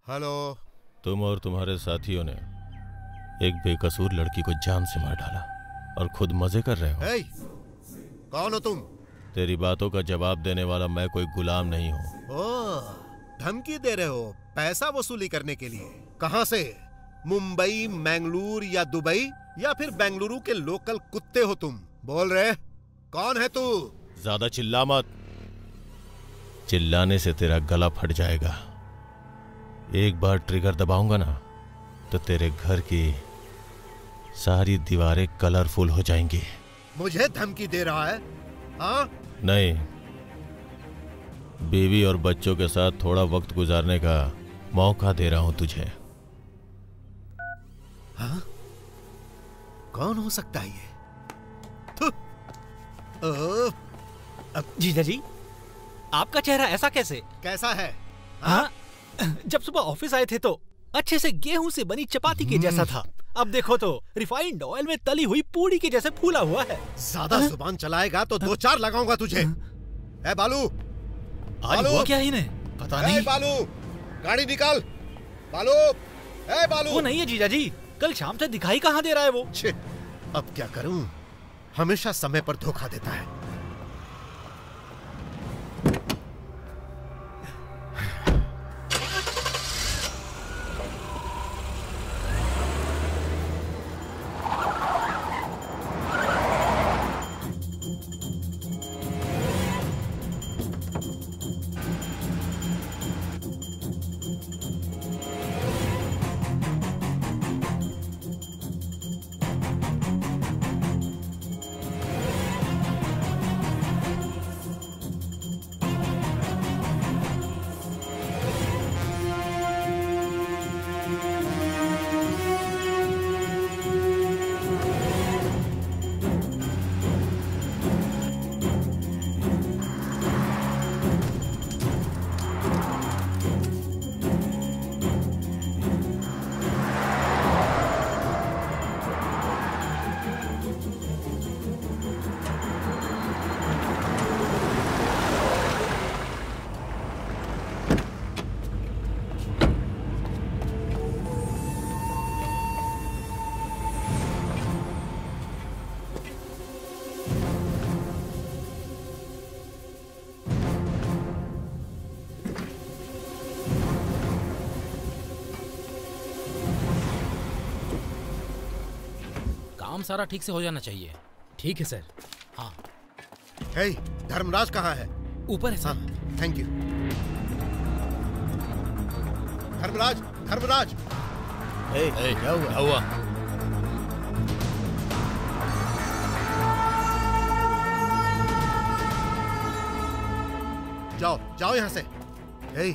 Hello, तुम और तुम्हारे साथियों ने एक बेकसूर लड़की को जान से मार डाला और खुद मजे कर रहे हो। hey, कौन हो तुम? तेरी बातों का जवाब देने वाला मैं कोई गुलाम नहीं हूँ। ओह, धमकी दे रहे हो पैसा वसूली करने के लिए? कहाँ से? मुंबई, मैंगलोर या दुबई या फिर बेंगलुरु के लोकल कुत्ते हो तुम? बोल रहे, कौन है तू? ज्यादा चिल्ला मत, चिल्लाने से तेरा गला फट जाएगा। एक बार ट्रिगर दबाऊंगा ना तो तेरे घर की सारी दीवारें कलरफुल हो जाएंगी। मुझे धमकी दे रहा है? हाँ? नहीं, बीवी और बच्चों के साथ थोड़ा वक्त गुजारने का मौका दे रहा हूं तुझे। हाँ? कौन हो सकता है ये? जीजा जी, आपका चेहरा ऐसा कैसे? कैसा है? हाँ? जब सुबह ऑफिस आए थे तो अच्छे से गेहूं से बनी चपाती के जैसा था, अब देखो तो रिफाइंड ऑयल में तली हुई पूड़ी के जैसे फूला हुआ है। ज्यादा जुबान चलाएगा तो दो चार लगाऊंगा तुझे। ए बालू, आज हुआ क्या ही नहीं पता नहीं। बालू, गाड़ी निकाल। बालू, ए बालू। वो नहीं है जीजा जी, कल शाम से दिखाई कहाँ दे रहा है वो। अब क्या करूं, हमेशा समय पर धोखा देता है। सारा ठीक से हो जाना चाहिए। ठीक है सर। हाँ। हे, धर्मराज कहाँ है? ऊपर है सर। हाँ, thank you. Dharmaraj, Dharmaraj. Hey, hey, क्या हुआ? क्या हुआ? जाओ, जाओ यहाँ से। हे,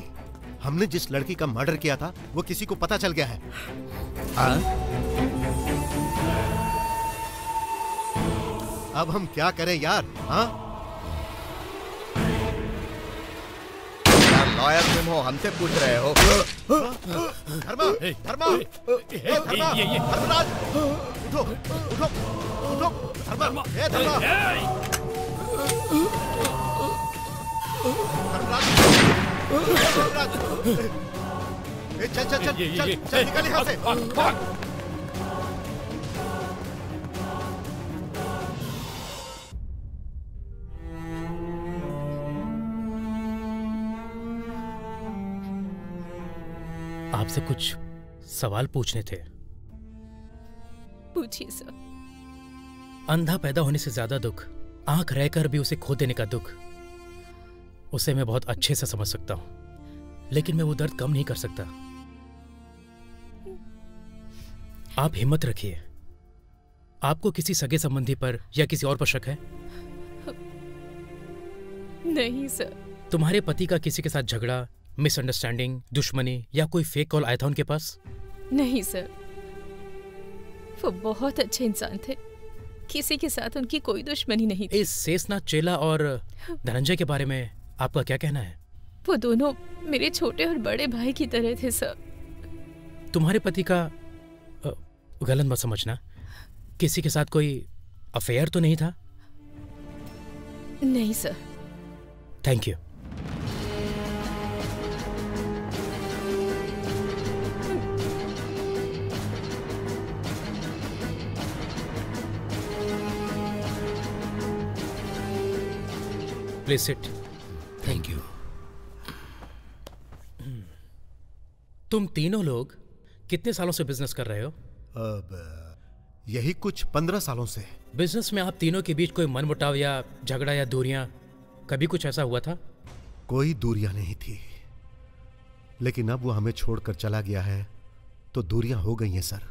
हमने जिस लड़की का मर्डर किया था वो किसी को पता चल गया है। हाँ? अब हम क्या करें यार? हाँ? आया तुम हो, हमसे पूछ रहे हो? धर्मा, धर्मा, धर्मराज, उठो, उठो, उठो, धर्मा, ये धर्मा, धर्मराज, धर्मराज, चल चल चल चल चल निकल यहाँ से। आपसे कुछ सवाल पूछने थे। पूछिए सर। अंधा पैदा होने से ज्यादा दुख आंख रहकर भी उसे खो देने का दुख, उसे मैं बहुत अच्छे से समझ सकता हूं, लेकिन मैं वो दर्द कम नहीं कर सकता। आप हिम्मत रखिए। आपको किसी सगे संबंधी पर या किसी और पर शक है? नहीं सर। तुम्हारे पति का किसी के साथ झगड़ा, मिसअंडरस्टैंडिंग, दुश्मनी या कोई फेक कॉल आया था उनके पास? नहीं सर, वो बहुत अच्छे इंसान थे, किसी के साथ उनकी कोई दुश्मनी नहीं थी। इस सेसना चेला और धनंजय के बारे में आपका क्या कहना है? वो दोनों मेरे छोटे और बड़े भाई की तरह थे सर। तुम्हारे पति का, गलत मत समझना, किसी के साथ कोई अफेयर तो नहीं था? नहीं sir. Thank you. Place it. Thank you. तुम तीनों लोग कितने सालों से बिजनेस कर रहे हो? अब यही कुछ पंद्रह सालों से। बिजनेस में आप तीनों के बीच कोई मनमुटाव या झगड़ा या दूरियां, कभी कुछ ऐसा हुआ था? कोई दूरियां नहीं थी, लेकिन अब वो हमें छोड़कर चला गया है तो दूरियां हो गई हैं सर।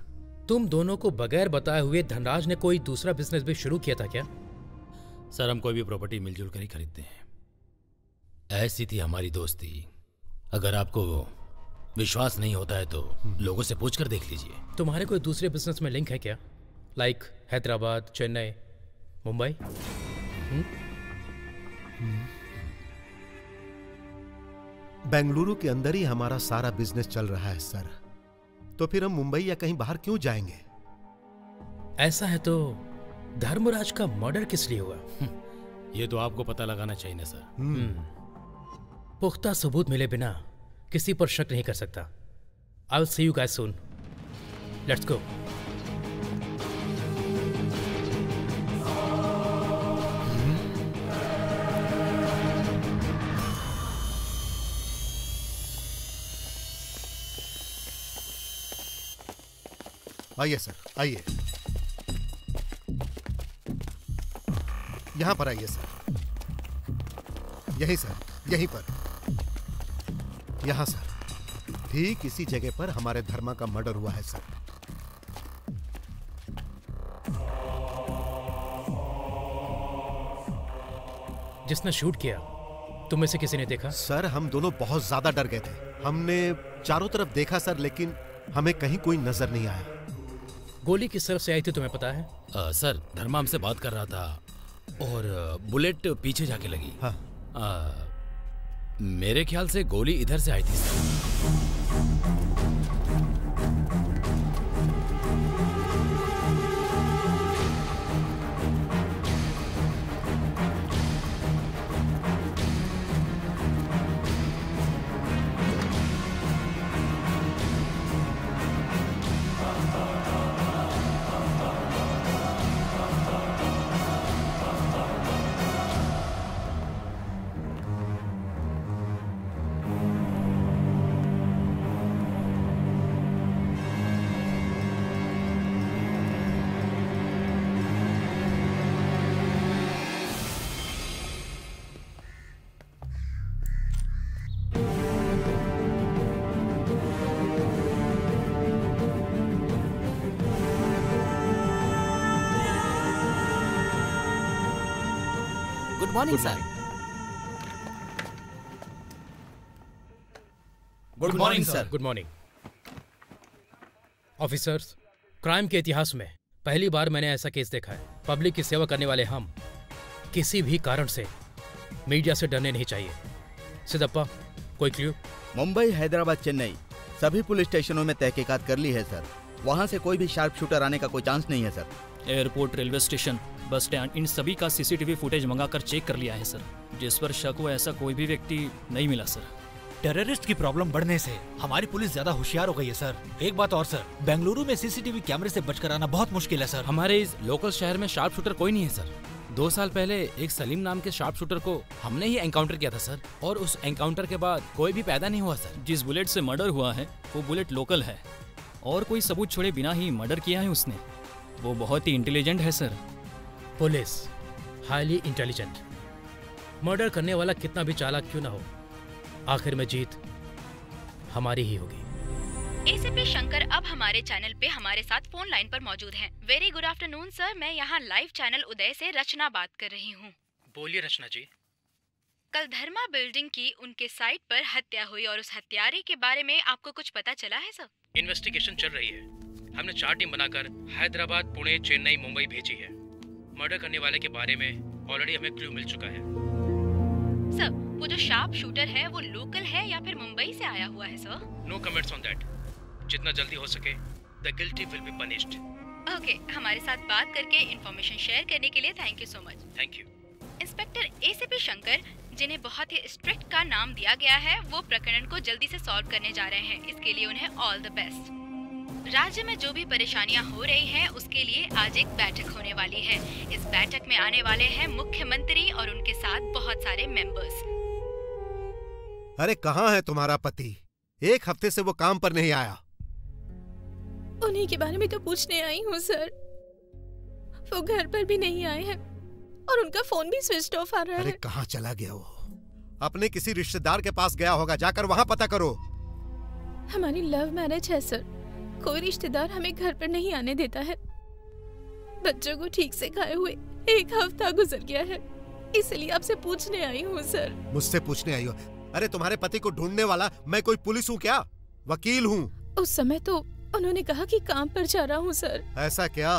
तुम दोनों को बगैर बताए हुए धनराज ने कोई दूसरा बिजनेस भी शुरू किया था क्या? सर, हम कोई भी प्रॉपर्टी मिलजुल कर ही खरीदते हैं। ऐसी थी हमारी दोस्ती। अगर आपको विश्वास नहीं होता है तो लोगों से पूछकर देख लीजिए। तुम्हारे कोई दूसरे बिजनेस में लिंक है क्या? लाइक हैदराबाद, चेन्नई, मुंबई? बेंगलुरु के अंदर ही हमारा सारा बिजनेस चल रहा है सर, तो फिर हम मुंबई या कहीं बाहर क्यों जाएंगे? ऐसा है तो धर्मराज का मर्डर किस लिए हुआ? ये तो आपको पता लगाना चाहिए ना सर। पुख्ता सबूत मिले बिना किसी पर शक नहीं कर सकता। I will see you guys soon. Let's go. आइए सर, आइए, यहाँ पर आइए सर। यही सर, यहीं पर, यहाँ सर, ठीक इसी जगह पर हमारे धर्मा का मर्डर हुआ है सर। जिसने शूट किया तुम में से किसी ने देखा? सर, हम दोनों बहुत ज्यादा डर गए थे। हमने चारों तरफ देखा सर, लेकिन हमें कहीं कोई नजर नहीं आया। गोली किस तरफ से आई थी तुम्हें पता है? आ, सर, धर्मा हमसे बात कर रहा था और बुलेट पीछे जाके लगी। हाँ। आ, मेरे ख्याल से गोली इधर से आई थी sir. Good morning, sir. Good morning, sir. Good morning. Officers, crime के इतिहास में पहली बार मैंने ऐसा केस देखा है। पब्लिक की सेवा करने वाले हम किसी भी कारण से मीडिया से डरने नहीं चाहिए। सिद्धप्पा, कोई क्लू? मुंबई, हैदराबाद, चेन्नई सभी पुलिस स्टेशनों में तहकीकात कर ली है सर। वहाँ से कोई भी शार्प शूटर आने का कोई चांस नहीं है sir. Airport, railway station, bus stand, इन सभी का सीसीटीवी फुटेज मंगाकर चेक कर लिया है सर, जिस पर शक हो ऐसा कोई भी व्यक्ति नहीं मिला सर। टेररिस्ट की प्रॉब्लम बढ़ने से हमारी पुलिस ज्यादा होशियार हो गई है सर। एक बात और सर, बेंगलुरु में सीसीटीवी कैमरे से बचकर आना बहुत मुश्किल है सर। हमारे इस लोकल शहर में शार्प शूटर कोई नहीं है सर। दो साल पहले एक सलीम नाम के शार्प शूटर को हमने ही एनकाउंटर किया था सर, और उस एनकाउंटर के बाद कोई भी पैदा नहीं हुआ सर। जिस बुलेट से मर्डर हुआ है वो बुलेट लोकल है और कोई सबूत छोड़े बिना ही मर्डर किया है उसने। वो बहुत ही इंटेलिजेंट है sir. Police highly intelligent, murder करने वाला कितना भी चालाक क्यों ना हो, आखिर में जीत हमारी ही होगी। एसीपी शंकर अब हमारे चैनल पे हमारे साथ फोन लाइन पर मौजूद हैं। वेरी गुड आफ्टरनून सर, मैं यहाँ लाइव चैनल उदय से रचना बात कर रही हूँ। बोलिए रचना जी। कल धर्मा बिल्डिंग की उनके साइट पर हत्या हुई और उस हत्यारे के बारे में आपको कुछ पता चला है सर? इन्वेस्टिगेशन चल रही है। हमने चार टीम बनाकर हैदराबाद, पुणे, चेन्नई, मुंबई भेजी है। मर्डर करने वाले के बारे में ऑलरेडी हमें क्लू मिल चुका है सर। वो जो शार्प शूटर है वो लोकल है या फिर मुंबई से आया हुआ है sir? No comments on that. जितना जल्दी हो सके the guilty will be punished. Okay, हमारे साथ बात करके इंफॉर्मेशन शेयर करने के लिए thank you so much. Thank you. Inspector ACP Shankar, जिन्हें बहुत ही स्ट्रिक्ट का नाम दिया गया है, वो प्रकरण को जल्दी से सॉल्व करने जा रहे हैं। इसके लिए उन्हें ऑल द बेस्ट। राज्य में जो भी परेशानियां हो रही हैं, उसके लिए आज एक बैठक होने वाली है। इस बैठक में आने वाले हैं मुख्यमंत्री और उनके साथ बहुत सारे मेंबर्स। अरे कहाँ है तुम्हारा पति? एक हफ्ते से वो काम पर नहीं आया। उन्हीं के बारे में तो पूछने आई हूँ सर। वो घर पर भी नहीं आए हैं और उनका फोन भी स्विच ऑफ आ रहा है। अरे कहाँ चला गया वो? अपने किसी रिश्तेदार के पास गया होगा, जाकर वहाँ पता करो। हमारी लव मैरिज है सर, कोई रिश्तेदार हमें घर पर नहीं आने देता है। बच्चों को ठीक से खाए हुए एक हफ्ता गुजर गया है, इसलिए आपसे पूछने आई हूँ सर। मुझसे पूछने आई हो? अरे तुम्हारे पति को ढूंढने वाला मैं कोई पुलिस हूँ क्या? वकील हूँ। उस समय तो उन्होंने कहा कि काम पर जा रहा हूँ सर। ऐसा क्या?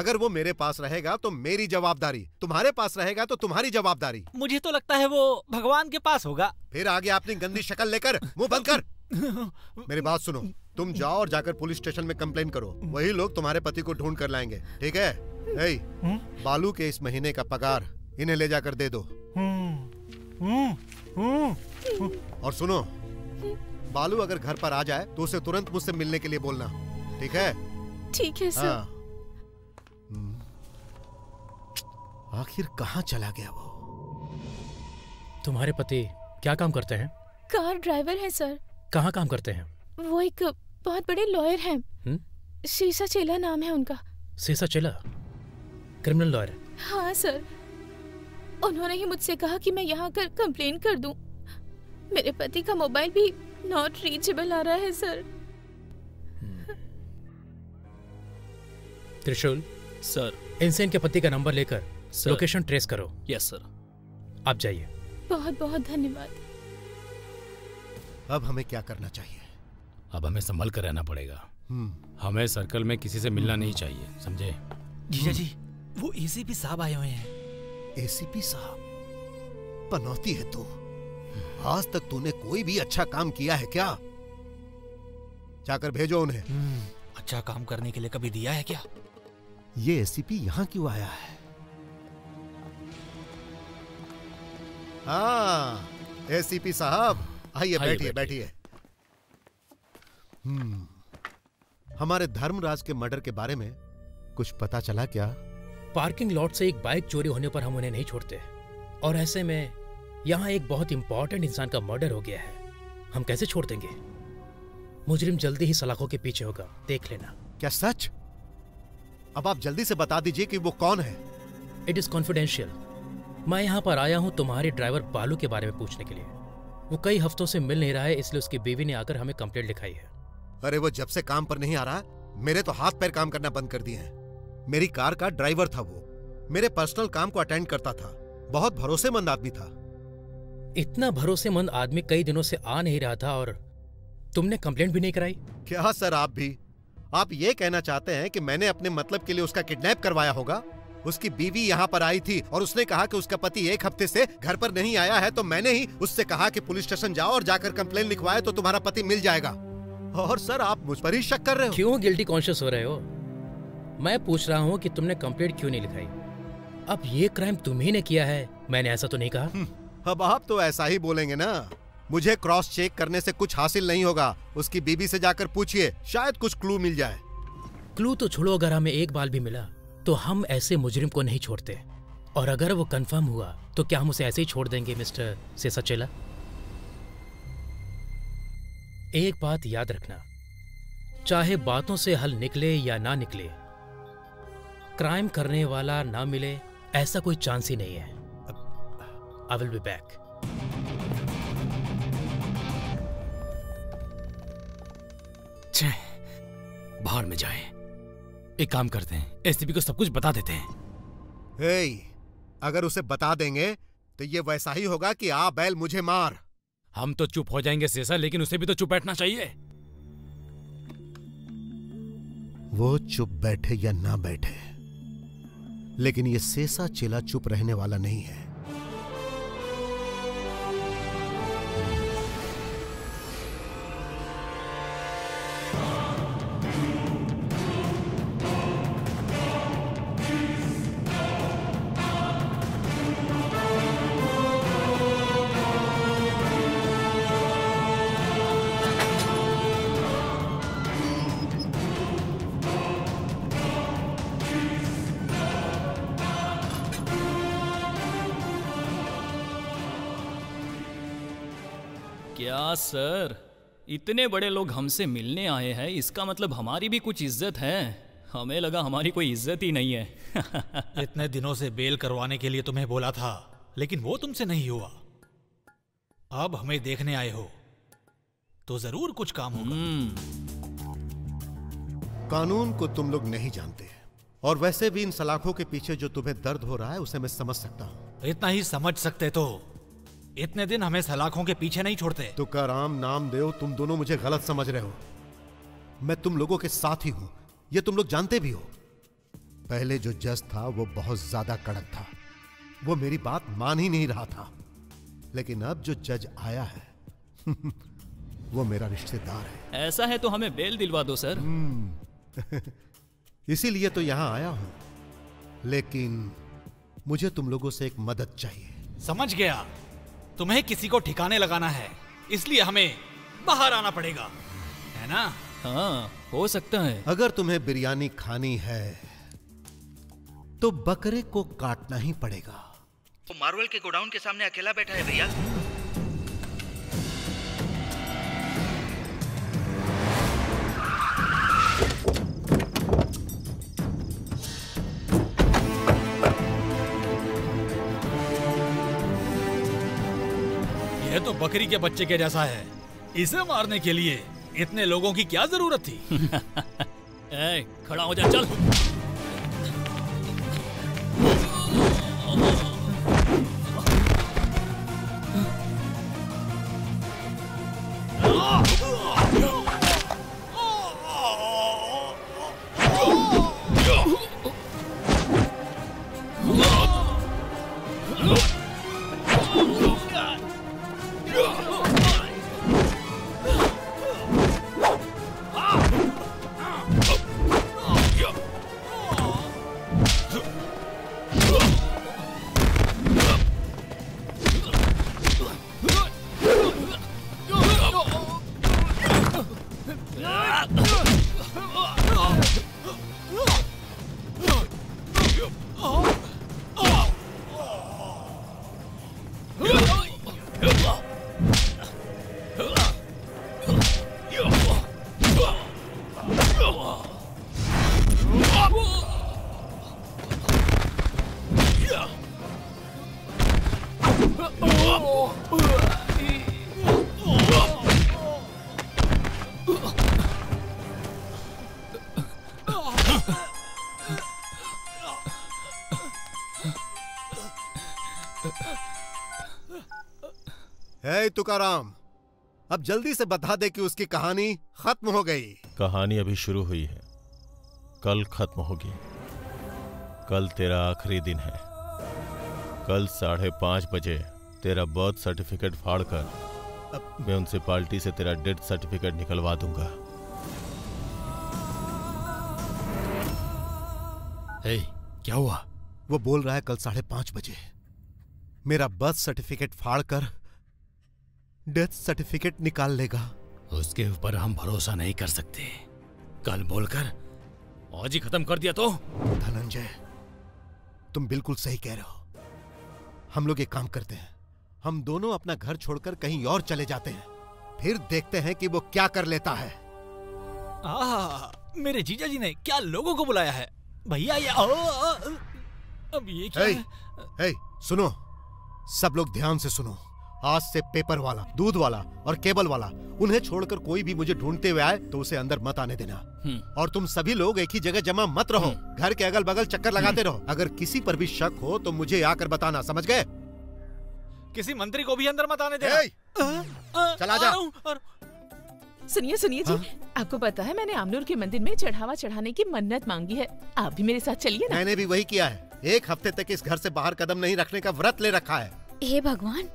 अगर वो मेरे पास रहेगा तो मेरी जवाबदारी, तुम्हारे पास रहेगा तो तुम्हारी जवाबदारी। मुझे तो लगता है वो भगवान के पास होगा। फिर आगे अपनी गंदी शक्ल लेकर मुँह बंद कर। मेरी बात सुनो, तुम जाओ और जाकर पुलिस स्टेशन में कंप्लेन करो। वही लोग तुम्हारे पति को ढूंढ कर लाएंगे, ठीक है? ए, बालू के इस महीने का पगार इन्हें ले जाकर दे दो। और सुनो, बालू अगर घर पर आ जाए तो उसे तुरंत मुझसे मिलने के लिए बोलना, ठीक है? ठीक है सर। हाँ। आखिर कहाँ चला गया वो? तुम्हारे पति क्या काम करते हैं? कार ड्राइवर है सर। कहाँ काम करते हैं? वो एक बहुत बड़े लॉयर हैं। सेसाचेला नाम है उनका। Seshachala criminal lawyer? हाँ सर, उन्होंने ही मुझसे कहा कि मैं यहाँ आकर कंप्लेन कर दूं। मेरे पति का मोबाइल भी नॉट रीचेबल आ रहा है सर। त्रिशूल सर, इनसे इनके पति का नंबर लेकर लोकेशन ट्रेस करो। Yes sir. आप जाइए। बहुत बहुत धन्यवाद। अब हमें क्या करना चाहिए? अब हमें संभल कर रहना पड़ेगा। हमें सर्कल में किसी से मिलना नहीं चाहिए, समझे? जीजा जी, वो एसीपी साहब आए हुए हैं। एसीपी साहब? पनौती है तू। आज तक तूने कोई भी अच्छा काम किया है क्या? जाकर भेजो उन्हें। अच्छा काम करने के लिए कभी दिया है क्या? ये एसीपी यहाँ क्यों आया है? हाँ एसीपी साहब, आइए बैठिए बैठिए। हम्म, हमारे धर्मराज के मर्डर के बारे में कुछ पता चला क्या? पार्किंग लॉट से एक बाइक चोरी होने पर हम उन्हें नहीं छोड़ते, और ऐसे में यहाँ एक बहुत इंपॉर्टेंट इंसान का मर्डर हो गया है, हम कैसे छोड़ देंगे? मुजरिम जल्दी ही सलाखों के पीछे होगा, देख लेना। क्या सच? अब आप जल्दी से बता दीजिए कि वो कौन है। It is confidential. मैं यहाँ पर आया हूँ तुम्हारे ड्राइवर बालू के बारे में पूछने के लिए। वो कई हफ्तों से मिल नहीं रहा है, इसलिए उसकी बीवी ने आकर हमें कंप्लेंट लिखाई है। अरे वो जब से काम पर नहीं आ रहा, मेरे तो हाथ पैर काम करना बंद कर दिए हैं। मेरी कार का ड्राइवर था वो, मेरे पर्सनल काम को अटेंड करता था, बहुत भरोसेमंद आदमी था। इतना भरोसेमंद आदमी कई दिनों से आ नहीं रहा था और तुमने कंप्लेंट भी नहीं कराई? क्या सर आप भी? आप ये कहना चाहते हैं कि मैंने अपने मतलब के लिए उसका किडनैप करवाया होगा? उसकी बीवी यहाँ पर आई थी और उसने कहा कि उसका पति एक हफ्ते से घर पर नहीं आया है, तो मैंने ही उससे कहा कि पुलिस स्टेशन जाओ और जाकर कंप्लेन लिखवाए तो तुम्हारा पति मिल जाएगा। और सर आप मुझ पर ही शक कर रहे हो। क्यों गिल्टी कॉन्शियस हो रहे हो? मैं पूछ रहा हूँ कि तुमने कंप्लेंट क्यों नहीं लिखाई। अब ये क्राइम तुम्ही ने किया है, मैंने ऐसा तो नहीं कहा। अब आप तो ऐसा ही बोलेंगे ना। मुझे क्रॉस चेक करने से कुछ हासिल नहीं होगा, उसकी बीबी से जाकर पूछिए, शायद कुछ क्लू मिल जाए। क्लू तो छोड़ो, अगर हमें एक बाल भी मिला तो हम ऐसे मुजरिम को नहीं छोड़ते, और अगर वो कंफर्म हुआ तो क्या हम उसे ऐसे ही छोड़ देंगे मिस्टर सेसाचेला? एक बात याद रखना, चाहे बातों से हल निकले या ना निकले, क्राइम करने वाला ना मिले ऐसा कोई चांस ही नहीं है। I will be back. बाहर में जाएं। एक काम करते हैं, एसडीपी को सब कुछ बता देते हैं। hey, अगर उसे बता देंगे तो ये वैसा ही होगा कि आ बैल मुझे मार। हम तो चुप हो जाएंगे सेसा, लेकिन उसे भी तो चुप बैठना चाहिए। वो चुप बैठे या ना बैठे, लेकिन ये सेसा चेला चुप रहने वाला नहीं है। सर, इतने बड़े लोग हमसे मिलने आए हैं, इसका मतलब हमारी भी कुछ इज्जत है। हमें लगा हमारी कोई इज्जत ही नहीं है। इतने दिनों से बेल करवाने के लिए तुम्हें बोला था, लेकिन वो तुमसे नहीं हुआ। अब हमें देखने आए हो तो जरूर कुछ काम होगा। कानून को तुम लोग नहीं जानते, और वैसे भी इन सलाखों के पीछे जो तुम्हें दर्द हो रहा है उसे मैं समझ सकता हूँ। इतना ही समझ सकते तो इतने दिन हमें सलाखों के पीछे नहीं छोड़ते। तुकाराम, नामदेव, तुम दोनों मुझे गलत समझ रहे हो। मैं तुम लोगों के साथ ही हूं, ये तुम लोग जानते भी हो। पहले जो जज था वो बहुत ज्यादा कड़क था, वो मेरी बात मान ही नहीं रहा था, लेकिन अब जो जज आया है वो मेरा रिश्तेदार है। ऐसा है तो हमें बेल दिलवा दो सर। इसीलिए तो यहां आया हूं, लेकिन मुझे तुम लोगों से एक मदद चाहिए। समझ गया, तुम्हें किसी को ठिकाने लगाना है, इसलिए हमें बाहर आना पड़ेगा, है ना? हाँ, हो सकता है। अगर तुम्हें बिरयानी खानी है तो बकरे को काटना ही पड़ेगा। वो मार्वल के गोडाउन के सामने अकेला बैठा है भैया। तो बकरी के बच्चे के जैसा है, इसे मारने के लिए इतने लोगों की क्या जरूरत थी? ए, खड़ा हो जा, चल। तुकाराम, अब जल्दी से बता दे कि उसकी कहानी खत्म हो गई। कहानी अभी शुरू हुई है, कल खत्म होगी। कल तेरा आखिरी दिन है। कल साढ़े पाँच बजे तेरा बर्थ सर्टिफिकेट फाड़ कर मैं उनसे पार्टी से तेरा डेथ सर्टिफिकेट निकलवा दूंगा। हे, क्या हुआ? वो बोल रहा है कल साढ़े पाँच बजे मेरा बर्थ सर्टिफिकेट फाड़ कर डेथ सर्टिफिकेट निकाल लेगा। उसके ऊपर हम भरोसा नहीं कर सकते। कल बोलकर आज ही खत्म कर दिया तो? धनंजय, तुम बिल्कुल सही कह रहे हो। हम लोग एक काम करते हैं, हम दोनों अपना घर छोड़कर कहीं और चले जाते हैं, फिर देखते हैं कि वो क्या कर लेता है। आहा, मेरे जीजा जी ने क्या लोगों को बुलाया है भैया। ये आओ, अब ये क्या है? हे, सुनो, सब लोग ध्यान से सुनो। आज से पेपर वाला, दूध वाला और केबल वाला, उन्हें छोड़कर कोई भी मुझे ढूंढते हुए आए तो उसे अंदर मत आने देना। और तुम सभी लोग एक ही जगह जमा मत रहो, घर के अगल बगल चक्कर लगाते रहो। अगर किसी पर भी शक हो तो मुझे आकर बताना, समझ गए? किसी मंत्री को भी अंदर मत आने देना। चला जा। सुनिए सुनिए जी, आपको पता है मैंने आमनूर के मंदिर में चढ़ावा चढ़ाने की मन्नत मांगी है, आप भी मेरे साथ चलिए ना। मैंने भी वही किया है, एक हफ्ते तक इस घर से बाहर कदम नहीं रखने का व्रत ले रखा है। हे भगवान,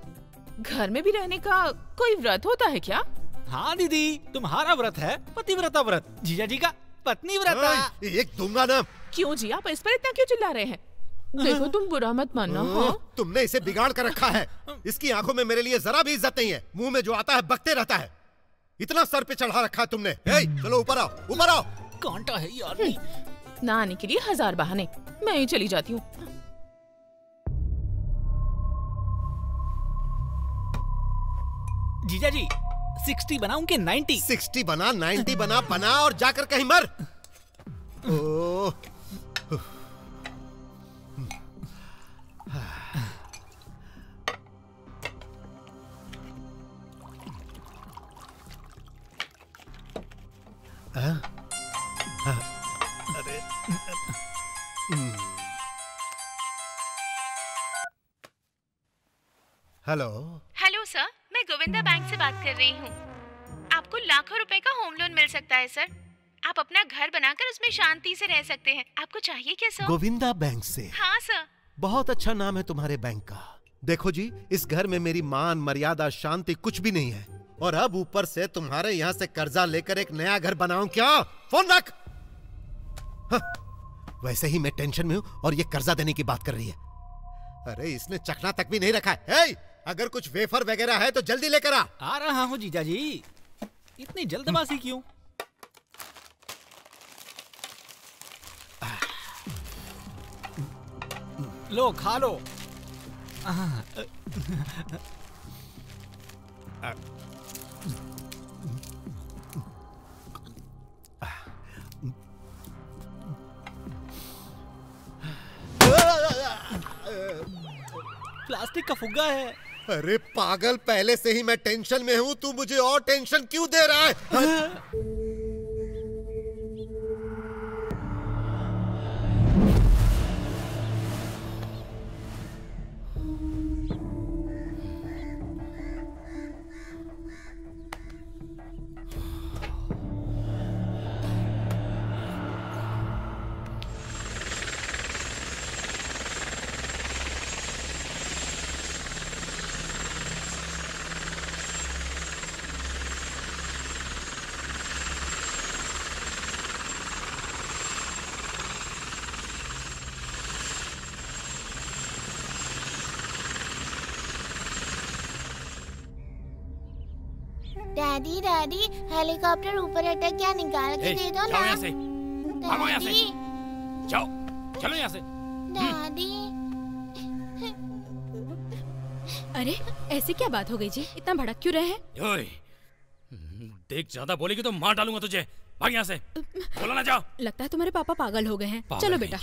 घर में भी रहने का कोई व्रत होता है क्या? हाँ दीदी, तुम्हारा व्रत है पतिव्रता व्रत, जीजा जी का पत्नी व्रत। एक दूंगा ना। क्यों जी, आप इस पर इतना क्यों चिल्ला रहे हैं? देखो, तुम बुरा मत मानना। तुमने इसे बिगाड़ कर रखा है, इसकी आंखों में मेरे लिए जरा भी इज्जत नहीं है। मुँह में जो आता है बकते रहता है, इतना सर पे चढ़ा रखा है तुमने। चलो ऊपर आओ, ऊपर आओ। कांटा है यार। ना आने के लिए हजार बहाने, मैं ही चली जाती हूँ। जीजा जी, सिक्सटी बनाऊं कि नाइन्टी? सिक्सटी बना, नाइन्टी बना, बना और जाकर कहीं मर। ओ, आ, आ, अरे, हेलो हेलो सर, मैं गोविंदा बैंक से बात कर रही हूँ। आपको लाखों रुपए का होम लोन मिल सकता है सर। आप अपना घर बनाकर उसमें शांति से रह सकते हैं। आपको चाहिए क्या सर? गोविंदा बैंक से? हाँ सर। बहुत अच्छा नाम है तुम्हारे बैंक का। देखो जी, इस घर में मेरी मान मर्यादा शांति कुछ भी नहीं है, और अब ऊपर से तुम्हारे यहाँ से कर्जा लेकर एक नया घर बनाऊं क्या? फोन रख। हाँ, वैसे ही मैं टेंशन में हूँ और ये कर्जा देने की बात कर रही है। अरे इसने चखना तक भी नहीं रखा है। ए, अगर कुछ वेफर वगैरह है तो जल्दी लेकर आ। आ रहा हूँ जीजा जी, इतनी जल्दबाजी क्यों? लो, खा लो। प्लास्टिक का फुग्गा है। अरे पागल, पहले से ही मैं टेंशन में हूँ, तू मुझे और टेंशन क्यों दे रहा है? दादी दादी, हेलीकॉप्टर ऊपर अटक गया, निकाल के दे दो ना। जाओ यहाँ से, भागो यहाँ से, जाओ, चलो यहाँ से। दादी। अरे ऐसे क्या बात हो गई जी, इतना भड़क क्यों रहे हैं? ओए, देख ज्यादा बोलेगी तो मार डालूंगा तुझे, भाग यहाँ से। बोला ना जाओ। लगता है तुम्हारे पापा पागल हो गए हैं। चलो बेटा।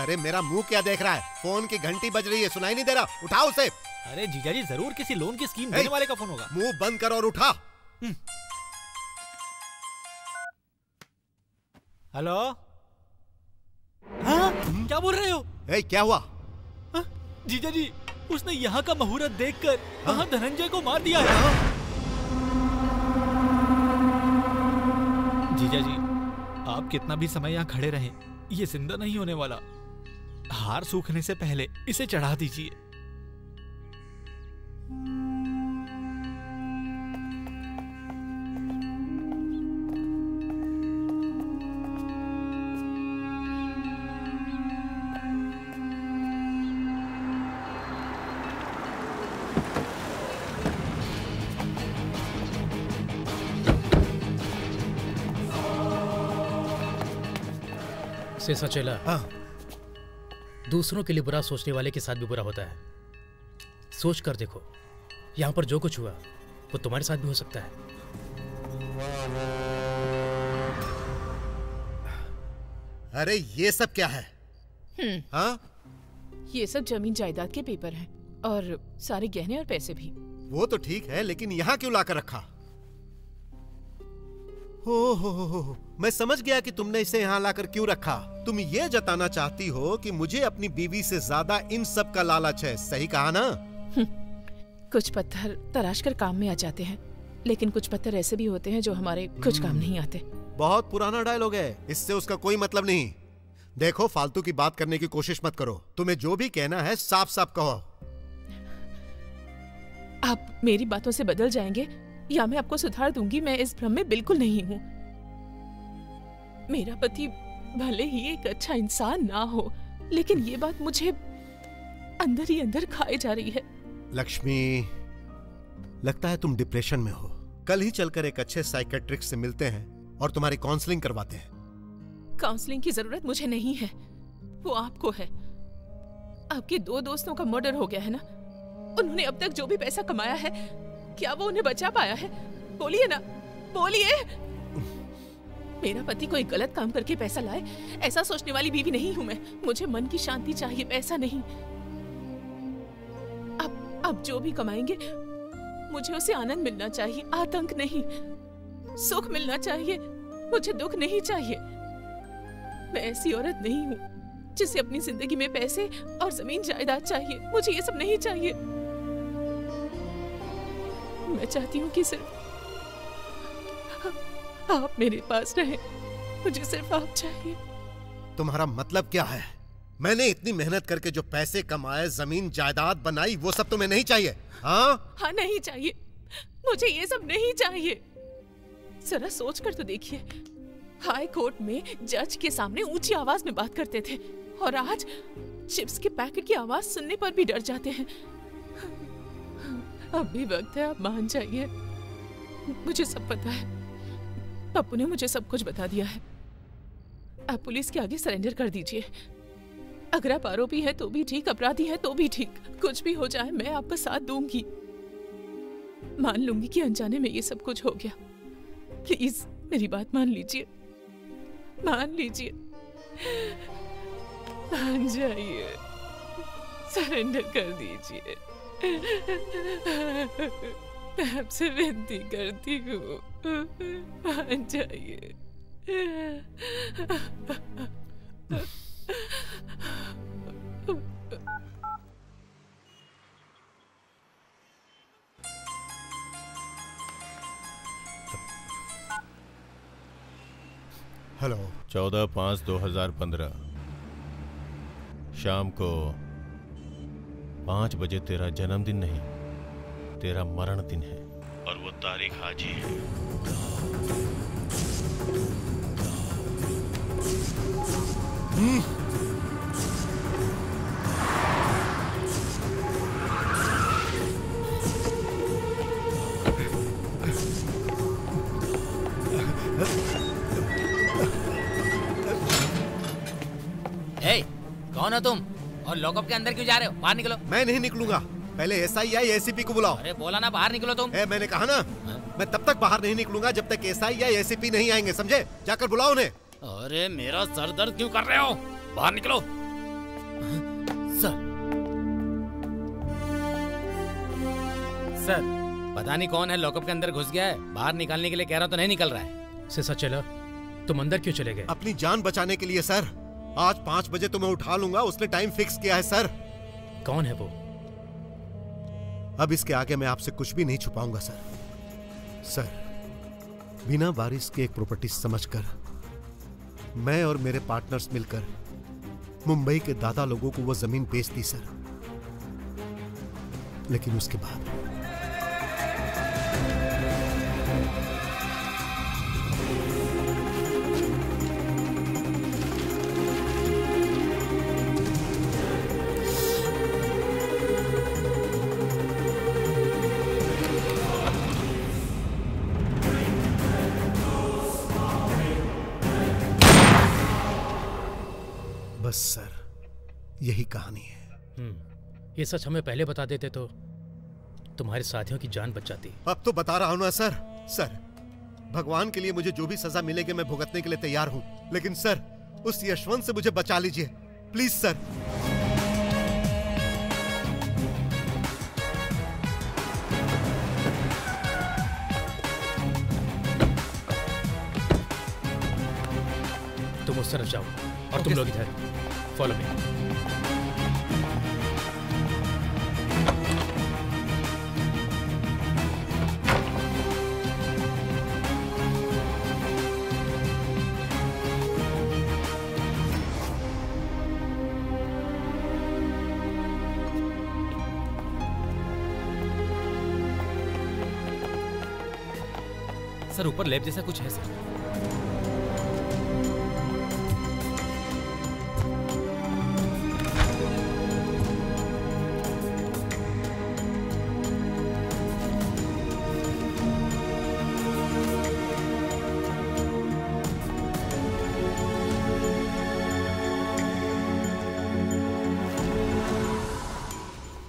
अरे मेरा मुंह क्या देख रहा है? फोन की घंटी बज रही है, सुनाई नहीं दे रहा, उठाओ उसे। अरे जीजा जी जरूर किसी लोन की स्कीम देने वाले का फोन होगा। मुंह बंद करो और उठाओ। हेलो, हाँ क्या बोल रहे हो? ए, क्या हुआ? हाँ? जीजा जी उसने यहाँ का मुहूर्त देखकर कर वहाँ धनंजय को मार दिया है। जीजा जी आप कितना भी समय यहाँ खड़े रहे ये जिंदा नहीं होने वाला, हार सूखने से पहले इसे चढ़ा दीजिए। सेसाचेला, हाँ। दूसरों के लिए बुरा सोचने वाले के साथ भी बुरा होता है। सोच कर देखो, यहाँ पर जो कुछ हुआ वो तुम्हारे साथ भी हो सकता है। अरे ये सब क्या है? हाँ? ये सब जमीन जायदाद के पेपर हैं और सारे गहने और पैसे भी। वो तो ठीक है, लेकिन यहाँ क्यों लाकर रखा? हो हो हो हो, मैं समझ गया कि तुमने इसे यहाँ लाकर क्यों रखा। तुम ये जताना चाहती हो कि मुझे अपनी बीवी से ज्यादा इन सब का लालच है, सही कहा ना? कुछ पत्थर तराश कर काम में आ जाते हैं, लेकिन कुछ पत्थर ऐसे भी होते हैं जो हमारे कुछ काम नहीं आते। बहुत पुराना डायलॉग है, इससे उसका कोई मतलब नहीं। देखो फालतू की बात करने की कोशिश मत करो, तुम्हें जो भी कहना है साफ साफ कहो। आप मेरी बातों से बदल जाएंगे या मैं आपको सुधार दूंगी, मैं इस भ्रम में बिल्कुल नहीं हूँ। मेरा पति भले ही एक अच्छा इंसान ना हो, लेकिन ये बात मुझे अंदर ही अंदर खाए जा रही है। लक्ष्मी, लगता है तुम डिप्रेशन में हो। कल ही चलकर एक अच्छे साइकेट्रिस्ट से मिलते हैं और तुम्हारी काउंसलिंग करवाते हैं। काउंसलिंग की जरूरत मुझे नहीं है, वो आपको है। आपके दो दोस्तों का मर्डर हो गया है ना, उन्होंने अब तक जो भी पैसा कमाया है क्या वो उन्हें बचा पाया है? बोलिए ना, बोलिए। मेरा पति कोई गलत काम करके पैसा लाए ऐसा सोचने वाली बीवी नहीं हूँ मैं। मुझे मन की शांति चाहिए, पैसा नहीं। अब अब जो भी कमाएंगे मुझे उसे आनंद मिलना चाहिए, आतंक नहीं। सुख मिलना चाहिए, मुझे दुख नहीं चाहिए। मैं ऐसी औरत नहीं हूँ जिसे अपनी जिंदगी में पैसे और जमीन जायदाद चाहिए। मुझे ये सब नहीं चाहिए। मैं चाहती हूँ कि सिर्फ आप मेरे पास रहें, मुझे सिर्फ आप चाहिए। तुम्हारा मतलब क्या है? मैंने इतनी मेहनत करके जो पैसे कमाए, जमीन जायदाद बनाई, वो सब तुम्हें नहीं चाहिए? हाँ हाँ नहीं चाहिए, मुझे ये सब नहीं चाहिए। जरा सोच कर तो देखिए, हाई कोर्ट में जज के सामने ऊंची आवाज में बात करते थे और आज चिप्स के पैकेट की आवाज सुनने पर भी डर जाते हैं। अब भी वक्त है, आप मान जाइए। मुझे सब पता है, पप्पू ने मुझे सब कुछ बता दिया है। आप पुलिस के आगे सरेंडर कर दीजिए। अगर आप आरोपी हैं तो भी ठीक, अपराधी हैं तो भी ठीक, कुछ भी हो जाए मैं आपका साथ दूंगी। मान लूंगी कि अनजाने में ये सब कुछ हो गया। प्लीज मेरी बात मान लीजिए, मान लीजिए, मान जाइए, सरेंडर कर दीजिए। मैं आपसे विनती करती हूँ, मान जाइए। हेलो, चौदह पाँच दो हजार पंद्रह शाम को पाँच बजे तेरा जन्मदिन नहीं, तेरा मरण दिन है और वो तारीख आज ही है। हे, कौन हो तुम और लॉकअप के अंदर क्यों जा रहे हो? बाहर निकलो। मैं नहीं निकलूंगा, पहले एसआई या एसीपी को बुलाओ। अरे बोला ना बाहर निकलो तुम। ए, मैंने कहा ना, मैं तब तक बाहर नहीं निकलूंगा जब तक एसआई या एसीपी नहीं आएंगे, समझे? जाकर बुलाओ उन्हें। अरे मेरा सर दर्द क्यों कर रहे हो? बाहर निकलो। सर सर पता नहीं कौन है लॉकअप के अंदर घुस गया है, बाहर निकालने के लिए कह रहा तो नहीं निकल रहा है। सेसाचेला तुम अंदर क्यों चले गए? अपनी जान बचाने के लिए सर। आज पाँच बजे तुम्हें उठा लूंगा, उसने टाइम फिक्स किया है सर। कौन है वो? अब इसके आगे मैं आपसे कुछ भी नहीं छुपाऊंगा सर। सर बिना वारिस के एक प्रॉपर्टी समझकर मैं और मेरे पार्टनर्स मिलकर मुंबई के दादा लोगों को वो जमीन बेच दी सर। लेकिन उसके बाद यही कहानी है। ये सच हमें पहले बता देते तो तुम्हारे साथियों की जान बच जाती। अब तो बता रहा हूं ना सर। सर भगवान के लिए मुझे जो भी सजा मिलेगी मैं भुगतने के लिए तैयार हूं, लेकिन सर उस यशवंत से मुझे बचा लीजिए प्लीज सर। तुम उस तरफ जाओ और तुम लोग इधर फॉलो मी। सर ऊपर लैब जैसा कुछ है सर।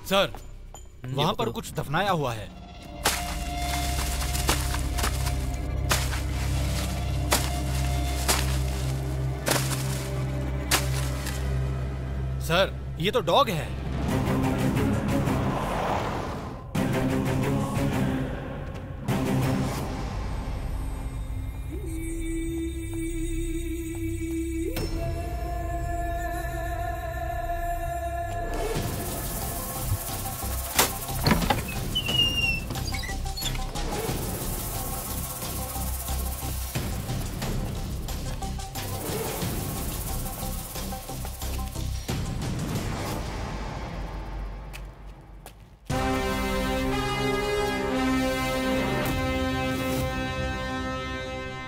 सर वहां पर कुछ दफनाया हुआ है। सर ये तो डॉग है।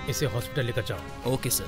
इसे हॉस्पिटल लेकर जाओ। Okay sir.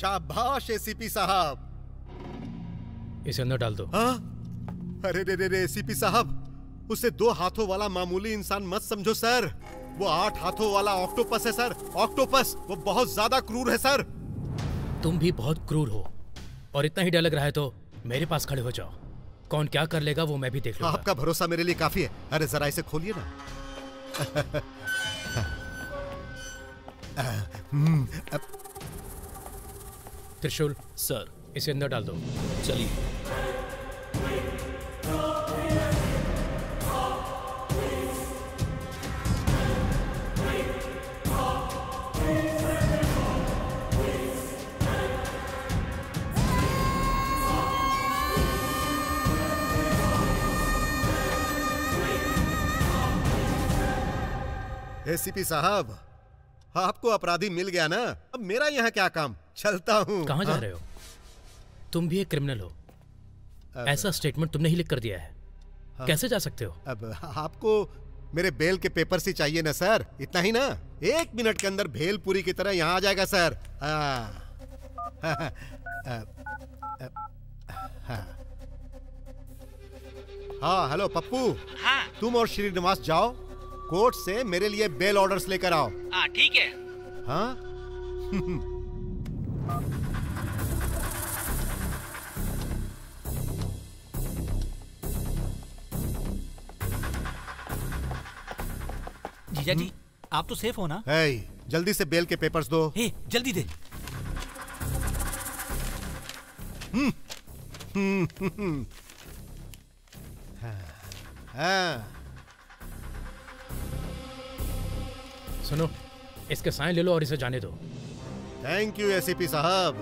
शाबाश एसीपी साहब। इसे अंदर डाल दो। हाँ? अरे रे रे रे एसीपी साहब उसे दो हाथों वाला मामूली इंसान मत समझो सर। वो आठ हाथों वाला ऑक्टोपस है सर। ऑक्टोपस वो बहुत ज्यादा क्रूर है सर। तुम भी बहुत क्रूर हो और इतना ही डर लग रहा है तो मेरे पास खड़े हो जाओ। कौन क्या कर लेगा वो मैं भी देख लूंगा। आपका भरोसा मेरे लिए काफी है। अरे जरा इसे खोलिए ना। त्रिशूल सर इसे अंदर डाल दो। चलिए एसीपी साहब, आपको अपराधी मिल गया ना, अब मेरा यहाँ क्या काम, चलता हूँ। कहाँ जा रहे हो? तुम भी एक क्रिमिनल हो, ऐसा स्टेटमेंट तुमने ही लिख कर दिया है। हाँ। कैसे जा सकते हो? अब आपको मेरे बेल के पेपर से चाहिए ना सर, इतना ही ना, एक मिनट के अंदर भेल पूरी की तरह यहाँ आ जाएगा सर। हाँ हाँ हेलो पप्पू। हाँ। तुम और श्रीनिवास जाओ, कोर्ट से मेरे लिए बेल ऑर्डर्स लेकर आओ। हाँ ठीक है। हाँ जीजा जी, आप तो सेफ हो ना? है, जल्दी से बेल के पेपर्स दो। हे, जल्दी दे। हम्म हम्म हम्म हाँ। सुनो, इसके साइन ले लो और इसे जाने दो। थैंक यू एसीपी साहब,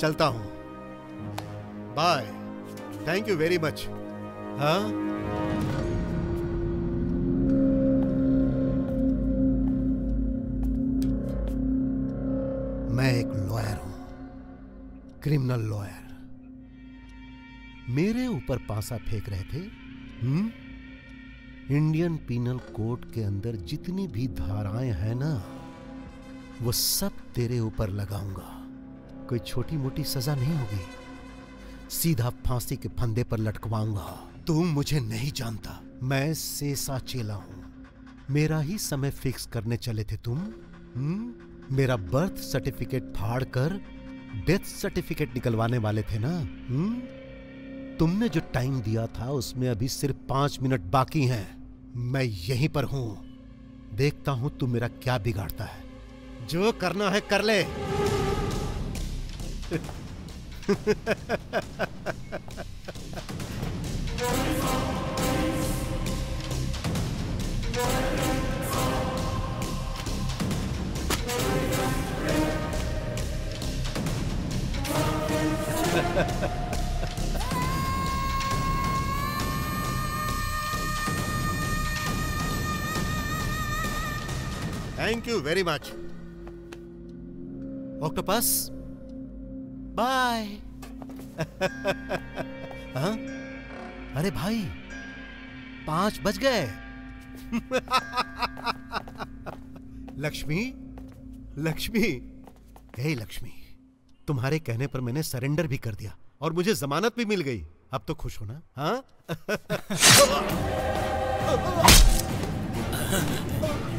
चलता हूँ, bye. Thank you very much. हाँ मैं एक लॉयर हूँ, क्रिमिनल लॉयर। मेरे ऊपर पासा फेंक रहे थे। हम्म? इंडियन पीनल कोड के अंदर जितनी भी धाराएं हैं ना, वो सब तेरे ऊपर लगाऊंगा। कोई छोटी मोटी सजा नहीं होगी, सीधा फांसी के फंदे पर लटकवाऊंगा। तू मुझे नहीं जानता, मैं सेसाचेला हूं। मेरा ही समय फिक्स करने चले थे तुम। हम्म? मेरा बर्थ सर्टिफिकेट फाड़ कर डेथ सर्टिफिकेट निकलवाने वाले थे ना। हम्म? तुमने जो टाइम दिया था उसमें अभी सिर्फ पांच मिनट बाकी हैं। मैं यहीं पर हूं, देखता हूं तू मेरा क्या बिगाड़ता है। जो करना है कर ले। Thank you very much, Octopus. Bye. हाँ? अरे भाई, पांच बज गए। लक्ष्मी, लक्ष्मी, हे लक्ष्मी, तुम्हारे कहने पर मैंने सरेंडर भी कर दिया और मुझे जमानत भी मिल गई। अब तो खुश हो ना? हाँ?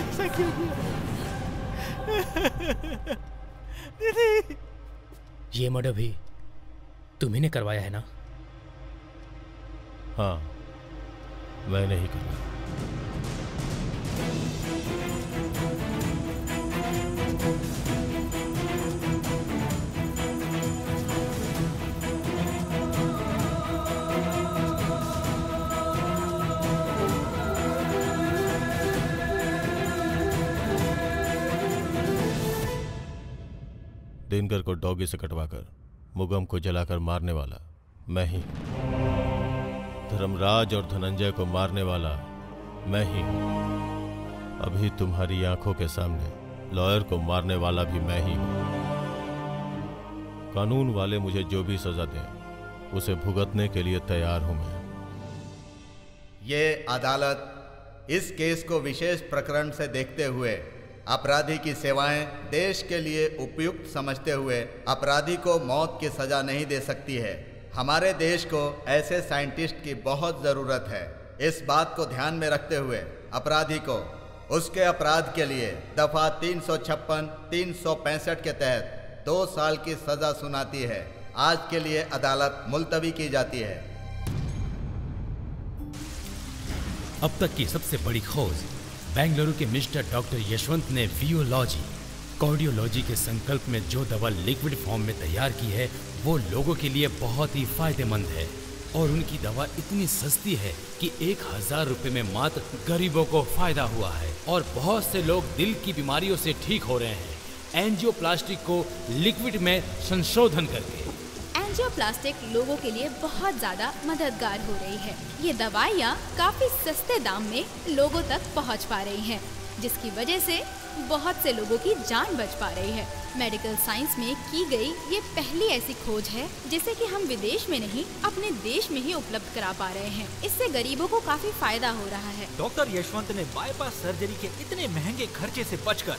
ऐसा क्यों किया? दीदी, ये मर्डर भी तुम्ही ने करवाया है ना? हाँ, मैं नहीं करवाया। दिनकर को डॉगी से कटवाकर मुगम को जलाकर मारने वाला मैं ही, धर्मराज और धनंजय को मारने वाला मैं ही, अभी तुम्हारी आंखों के सामने लॉयर को मारने वाला भी मैं ही हूं। कानून वाले मुझे जो भी सजा दें उसे भुगतने के लिए तैयार हूं मैं। ये अदालत इस केस को विशेष प्रकरण से देखते हुए अपराधी की सेवाएं देश के लिए उपयुक्त समझते हुए अपराधी को मौत की सजा नहीं दे सकती है। हमारे देश को ऐसे साइंटिस्ट की बहुत ज़रूरत है। इस बात को ध्यान में रखते हुए अपराधी को उसके अपराध के लिए दफा तीन सौ छप्पन तीन सौ पैंसठ के तहत दो साल की सजा सुनाती है। आज के लिए अदालत मुलतवी की जाती है। अब तक की सबसे बड़ी खोज बेंगलुरु के मिस्टर डॉक्टर यशवंत ने वियोलॉजी कार्डियोलॉजी के संकल्प में जो दवा लिक्विड फॉर्म में तैयार की है वो लोगों के लिए बहुत ही फायदेमंद है और उनकी दवा इतनी सस्ती है कि एक हजार रुपये में मात्र गरीबों को फायदा हुआ है और बहुत से लोग दिल की बीमारियों से ठीक हो रहे हैं एंजियोप्लास्टिक को लिक्विड में संशोधन करके। एंजियोप्लास्टिक लोगों के लिए बहुत ज्यादा मददगार हो रही है। ये दवाइयाँ काफी सस्ते दाम में लोगों तक पहुँच पा रही हैं, जिसकी वजह से बहुत से लोगों की जान बच पा रही है। मेडिकल साइंस में की गई ये पहली ऐसी खोज है जिसे कि हम विदेश में नहीं अपने देश में ही उपलब्ध करा पा रहे हैं। इससे गरीबों को काफी फायदा हो रहा है। डॉक्टर यशवंत ने बाईपास सर्जरी के इतने महंगे खर्चे से बचकर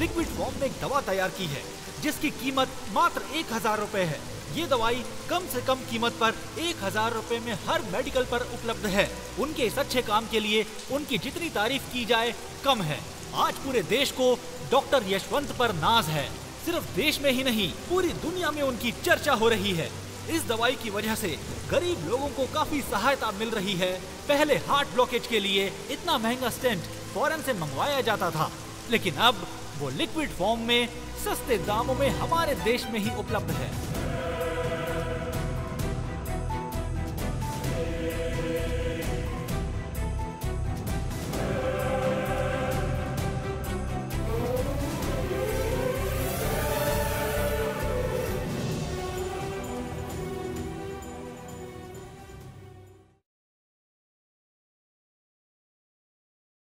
लिक्विड फॉर्म में एक दवा तैयार की है जिसकी कीमत मात्र एक हजार रुपए है। ये दवाई कम से कम कीमत पर एक हजार रुपए में हर मेडिकल पर उपलब्ध है। उनके इस अच्छे काम के लिए उनकी जितनी तारीफ की जाए कम है। आज पूरे देश को डॉक्टर यशवंत पर नाज है। सिर्फ देश में ही नहीं पूरी दुनिया में उनकी चर्चा हो रही है। इस दवाई की वजह से गरीब लोगों को काफी सहायता मिल रही है। पहले हार्ट ब्लॉकेज के लिए इतना महंगा स्टेंट फॉरेन से मंगवाया जाता था, लेकिन अब वो लिक्विड फॉर्म में सस्ते दामों में हमारे देश में ही उपलब्ध है।